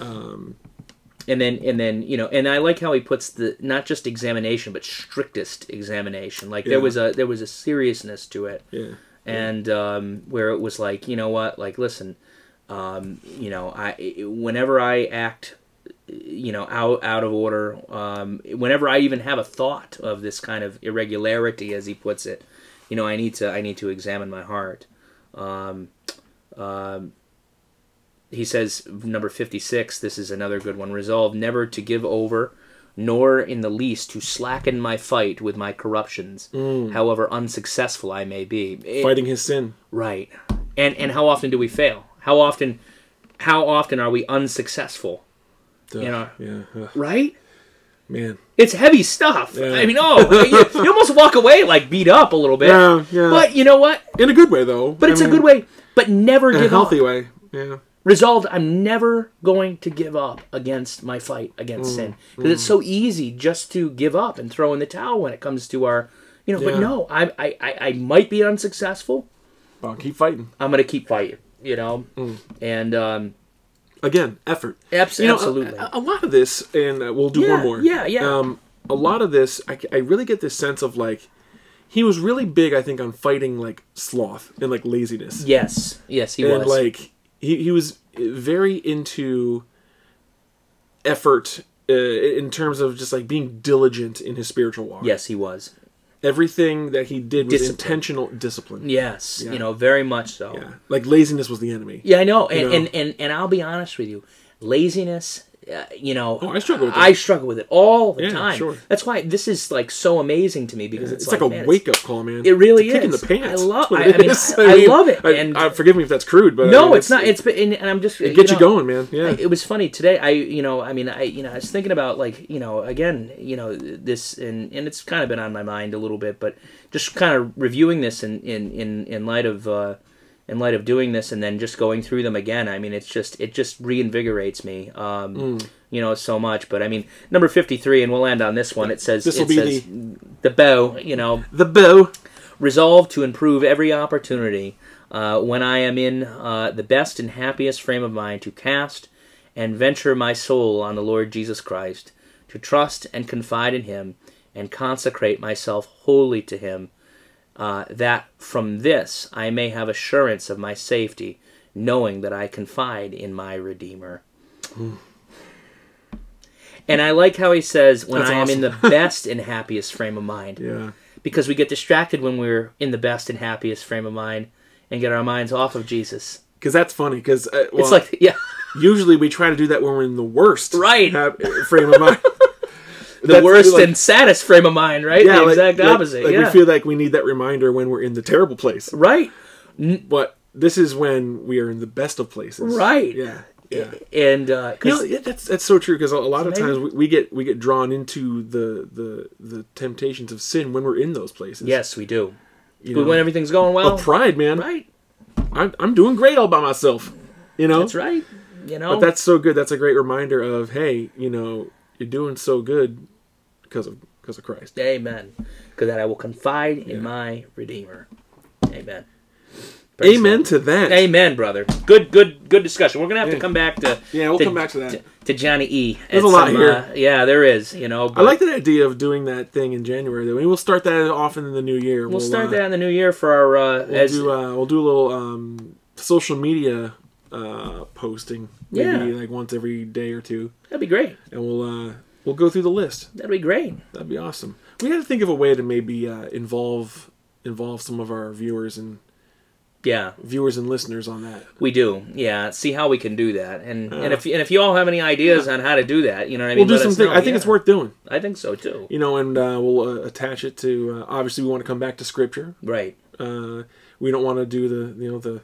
Um, and then, and then, you know, and I like how he puts the not just examination, but strictest examination. Like yeah. there was a there was a seriousness to it, yeah. and um, where it was like, you know what, like listen, um, you know, I whenever I act, you know, out out of order, um, whenever I even have a thought of this kind of irregularity, as he puts it, you know, I need to I need to examine my heart. Um, um, He says, number fifty-six, this is another good one, resolve never to give over, nor in the least to slacken my fight with my corruptions, mm. however unsuccessful I may be. It, Fighting his sin. Right. And and how often do we fail? How often How often are we unsuccessful? Duh, you know, yeah, uh, right? Man. It's heavy stuff. Yeah. I mean, oh, you, you almost walk away like beat up a little bit. Yeah, yeah. But you know what? In a good way, though. But I it's mean, a good way. But never give up. In a healthy up. way, yeah. Resolved, I'm never going to give up against my fight against mm, sin. Because mm. it's so easy just to give up and throw in the towel when it comes to our, you know, yeah. but no, I, I, I, I might be unsuccessful. But I'll keep fighting. I'm going to keep fighting, you know. Mm. And, um... Again, effort. Absolutely. You know, a, a lot of this, and uh, we'll do yeah, one more. Yeah, yeah. Um, a lot of this, I, I really get this sense of, like, he was really big, I think, on fighting, like, sloth and, like, laziness. Yes. Yes, he and, was. And, like... he, he was very into effort uh, in terms of just like being diligent in his spiritual walk. Yes, he was. Everything that he did was discipline. intentional discipline. Yes, yeah. you know, very much so. Yeah. Like laziness was the enemy. Yeah, I know. And you know? And, and and I'll be honest with you, laziness. Uh, you know, oh, I struggle with it. I struggle with it all the yeah, time. Sure. That's why this is like so amazing to me, because yeah, it's, it's like, like a man, wake up call, man. It really it's a kick is. in the pants. I love. I, I, mean, I, I, I mean, love it. I, and I, forgive me if that's crude, but no, I mean, it's, it's not. It's been, and, and I'm just it gets you, know, you going, man. Yeah. I, it was funny today. I, you know, I mean, I, you know, I was thinking about like, you know, again, you know, this, and and it's kind of been on my mind a little bit, but just kind of reviewing this in in in, in light of. Uh, in light of doing this and then just going through them again. I mean, it's just, it just reinvigorates me, um, mm. you know, so much. But I mean, number fifty-three, and we'll end on this one. It says, this will be says, the... the bow, you know, the bow resolved to improve every opportunity. Uh, when I am in uh, the best and happiest frame of mind, to cast and venture my soul on the Lord Jesus Christ, to trust and confide in him and consecrate myself wholly to him. Uh, that from this I may have assurance of my safety, knowing that I confide in my Redeemer. Mm. And I like how he says, when That's I awesome. am in the best and happiest frame of mind. Yeah. Because we get distracted when we're in the best and happiest frame of mind and get our minds off of Jesus. Because that's funny. Because uh, well, it's like, yeah. usually we try to do that when we're in the worst right. frame of mind. The That's worst like, and saddest frame of mind, right? Yeah, the exact like, opposite. Like, yeah. We feel like we need that reminder when we're in the terrible place. Right. But this is when we are in the best of places. Right. Yeah. Yeah. And uh, you know, yeah, that's that's so true, because a lot of times we, we get we get drawn into the the the temptations of sin when we're in those places. Yes, we do. You know, when everything's going well. But pride, man. Right. I'm I'm doing great all by myself. You know. That's right. You know. But that's so good. That's a great reminder of, hey, you know, you're doing so good. Because of, because of Christ. Amen. Because that I will confide in yeah. my Redeemer. Amen. Praise Amen God. to that. Amen, brother. Good, good, good discussion. We're gonna have yeah. to come back to yeah, we'll to, come back to that to, to Johnny E. There's a lot some, here. Uh, yeah, there is. You know, but I like that idea of doing that thing in January. Though I mean, we'll start that off in the new year. We'll, we'll start uh, that in the new year for our. Uh, we'll, as, do, uh, we'll do a little um, social media uh, posting. Maybe yeah. like once every day or two. That'd be great. And we'll. Uh, We'll go through the list. That'd be great. That'd be awesome. We got to think of a way to maybe uh, involve involve some of our viewers and yeah, viewers and listeners on that. We do. Yeah, see how we can do that. And uh, and if and if you all have any ideas yeah. on how to do that, you know what I mean. We'll do something. I think yeah. it's worth doing. I think so too. You know, and uh, we'll uh, attach it to. Uh, obviously, we want to come back to Scripture. Right. Uh, we don't want to do the you know the.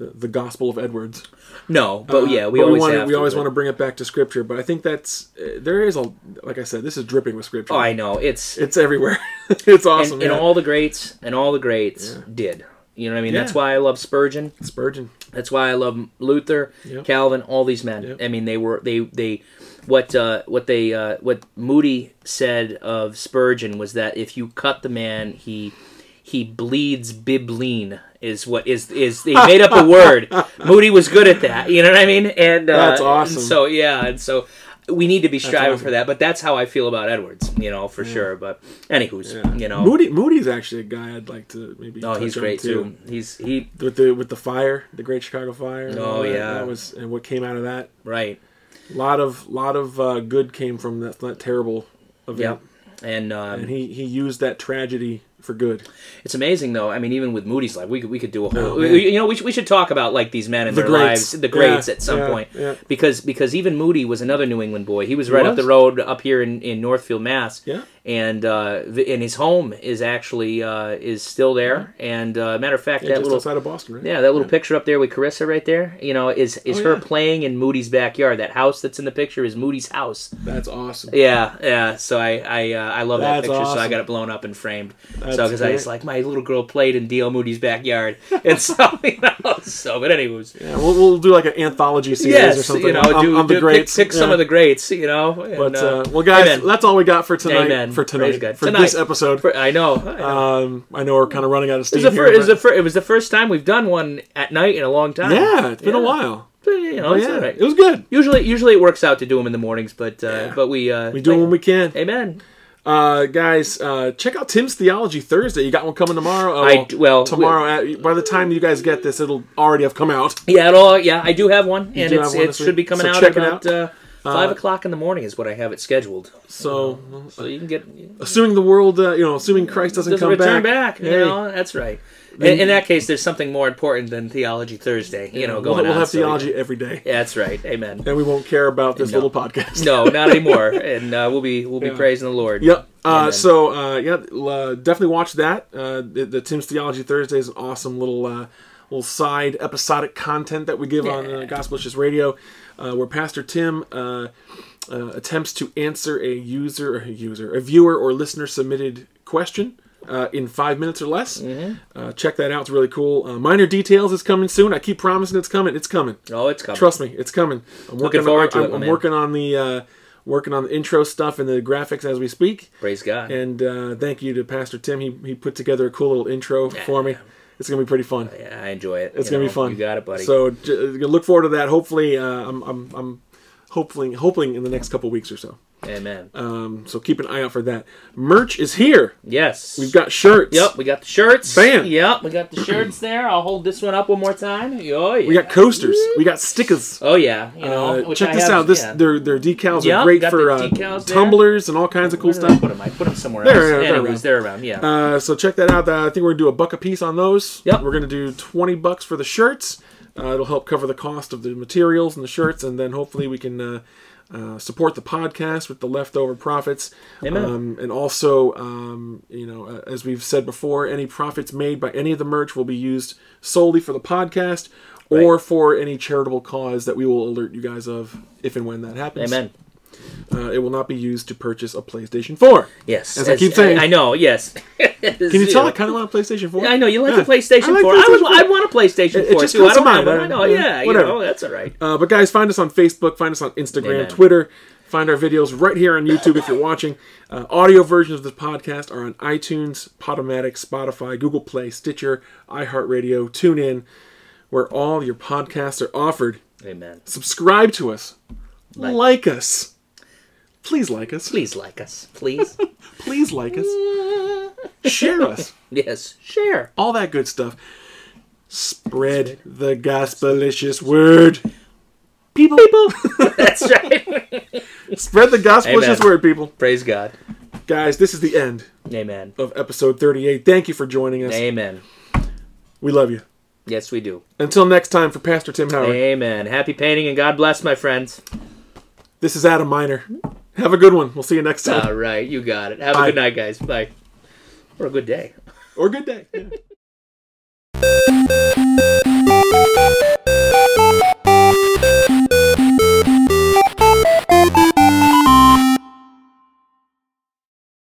The, the Gospel of Edwards. No, but uh, yeah, we but always we, wanna, have we to, always but... want to bring it back to Scripture. But I think that's uh, there is a like I said, this is dripping with Scripture. Oh, I know it's it's everywhere. It's awesome. And, yeah. and all the greats and all the greats yeah. did. You know what I mean? Yeah. That's why I love Spurgeon. Spurgeon. That's why I love Luther, yep. Calvin, all these men. Yep. I mean, they were they they what uh, what they uh, what Moody said of Spurgeon was that if you cut the man, he he bleeds bibline. Is what is is they made up a word. Moody was good at that. You know what I mean? And uh, that's awesome. And so yeah, and so we need to be striving awesome. for that. But that's how I feel about Edwards. You know for yeah. sure. But anywho's, yeah. you know, Moody Moody's actually a guy I'd like to maybe. Oh, touch he's great too. too. He's he with the with the fire, the Great Chicago Fire. Oh that, yeah, that was and what came out of that. Right. A lot of lot of uh, good came from that, that terrible event. Yep. And um, and he he used that tragedy. For good. It's amazing though. I mean, even with Moody's life, we could we could do a whole. Oh, we, you know, we should, we should talk about like these men and the their greats. lives, the greats yeah, at some yeah, point, yeah. because because even Moody was another New England boy. He was right he was. up the road up here in, in Northfield, Mass. Yeah, and uh, and his home is actually uh, is still there. Yeah. And uh, matter of fact, yeah, that just little outside of Boston, right? Yeah, that little yeah. picture up there with Carissa right there. You know, is is oh, her yeah. playing in Moody's backyard. That house that's in the picture is Moody's house. That's awesome. Yeah, yeah. So I I uh, I love that's that picture. Awesome. So I got it blown up and framed. That's so, because I was like, my little girl played in D L Moody's backyard. And so, you know, so, but anyways. Yeah, we'll, we'll do like an anthology series yes, or something. You know, on, do, on do the greats. Pick, pick yeah. some of the greats, you know. And, but, uh, well, guys, amen. that's all we got for tonight. Amen. For tonight. For tonight. this episode. For, I know. I know. Um, I know we're kind of running out of steam it here. First, it, was the fir it was the first time we've done one at night in a long time. Yeah, it's been yeah. a while. But, you know, it's yeah, all right. It was good. Usually, usually it works out to do them in the mornings, but uh, yeah. but we... Uh, we do like, when we can. Amen. Uh, guys, uh, check out Tim's Theology Thursday. You got one coming tomorrow. Uh, well, I, well, tomorrow. We'll, at, by the time you guys get this, it'll already have come out. Yeah, it'll, yeah, I do have one, you and it's, one it should week. be coming so out about out. Uh, five uh, o'clock in the morning is what I have it scheduled. So, you know, so you can get assuming the world, uh, you know, assuming Christ doesn't, doesn't come return back. back. Hey. You know, that's right. In, in that case, there's something more important than Theology Thursday, you know, going on. We'll have on, theology so, yeah. every day. Yeah, that's right. Amen. And we won't care about this no. little podcast. No, not anymore. And uh, we'll be we'll be yeah. praising the Lord. Yep. Uh, so uh, yeah, uh, definitely watch that. Uh, the, the Tim's Theology Thursday is an awesome little uh, little side episodic content that we give yeah. on uh, Gospelicious Radio, uh, where Pastor Tim uh, uh, attempts to answer a user, or a user, a viewer or listener submitted question. Uh, in five minutes or less. Mm-hmm. uh, check that out. It's really cool. Uh, Minor Details is coming soon. I keep promising it's coming. It's coming. Oh, it's coming. Trust me, it's coming. I'm working Looking forward on, to I'm, it. I'm man. working on the uh, working on the intro stuff and the graphics as we speak. Praise God. And uh, thank you to Pastor Tim. He he put together a cool little intro yeah. for me. It's gonna be pretty fun. Yeah, I enjoy it. It's you gonna know, be fun. You got it, buddy. So j look forward to that. Hopefully, uh, I'm I'm I'm hopefully hoping in the next couple weeks or so. Amen. Um, so keep an eye out for that. Merch is here. Yes. We've got shirts. Yep, we got the shirts. Bam. Yep, we got the shirts there. I'll hold this one up one more time. Oh, yeah. We got coasters. We got stickers. Oh, yeah. You know, uh, check I this have, out. This yeah. their, their decals yep, are great for uh, tumblers and all kinds of cool Where stuff. Put them, I put them somewhere else. There, yeah, Anyways, they're around, yeah. Uh, so check that out. Uh, I think we're going to do a buck a piece on those. Yep. We're going to do twenty bucks for the shirts. Uh, it'll help cover the cost of the materials and the shirts, and then hopefully we can... Uh, Uh, support the podcast with the leftover profits. Amen. Um, and also, um, you know, uh, as we've said before, any profits made by any of the merch will be used solely for the podcast right. or for any charitable cause that we will alert you guys of if and when that happens. Amen. Uh, it will not be used to purchase a PlayStation four. Yes. As, as I keep saying. I, I know, yes. Can you tell I kind of want a PlayStation four? I know, you like yeah. the PlayStation I like four. PlayStation I, would, four. I want a PlayStation it, 4 it just too. I don't mind. Know, I know, yeah, whatever. You know, that's all right. Uh, but guys, find us on Facebook, find us on Instagram, Amen. Twitter, find our videos right here on YouTube if you're watching. Uh, audio versions of this podcast are on iTunes, Podomatic, Spotify, Google Play, Stitcher, iHeartRadio, TuneIn, where all your podcasts are offered. Amen. Subscribe to us. Like, like us. Please like us. Please like us. Please. Please like us. Share us. Yes, share. All that good stuff. Spread the gospelicious word. People. People. That's right. Spread the gospelicious word, people. Praise God. Guys, this is the end Amen. of episode thirty-eight. Thank you for joining us. Amen. We love you. Yes, we do. Until next time, for Pastor Tim Howard. Amen. Happy painting and God bless, my friends. This is Adam Miner. Have a good one. We'll see you next time. All right. You got it. Have Bye. a good night, guys. Bye. Or a good day. Or a good day. Yeah.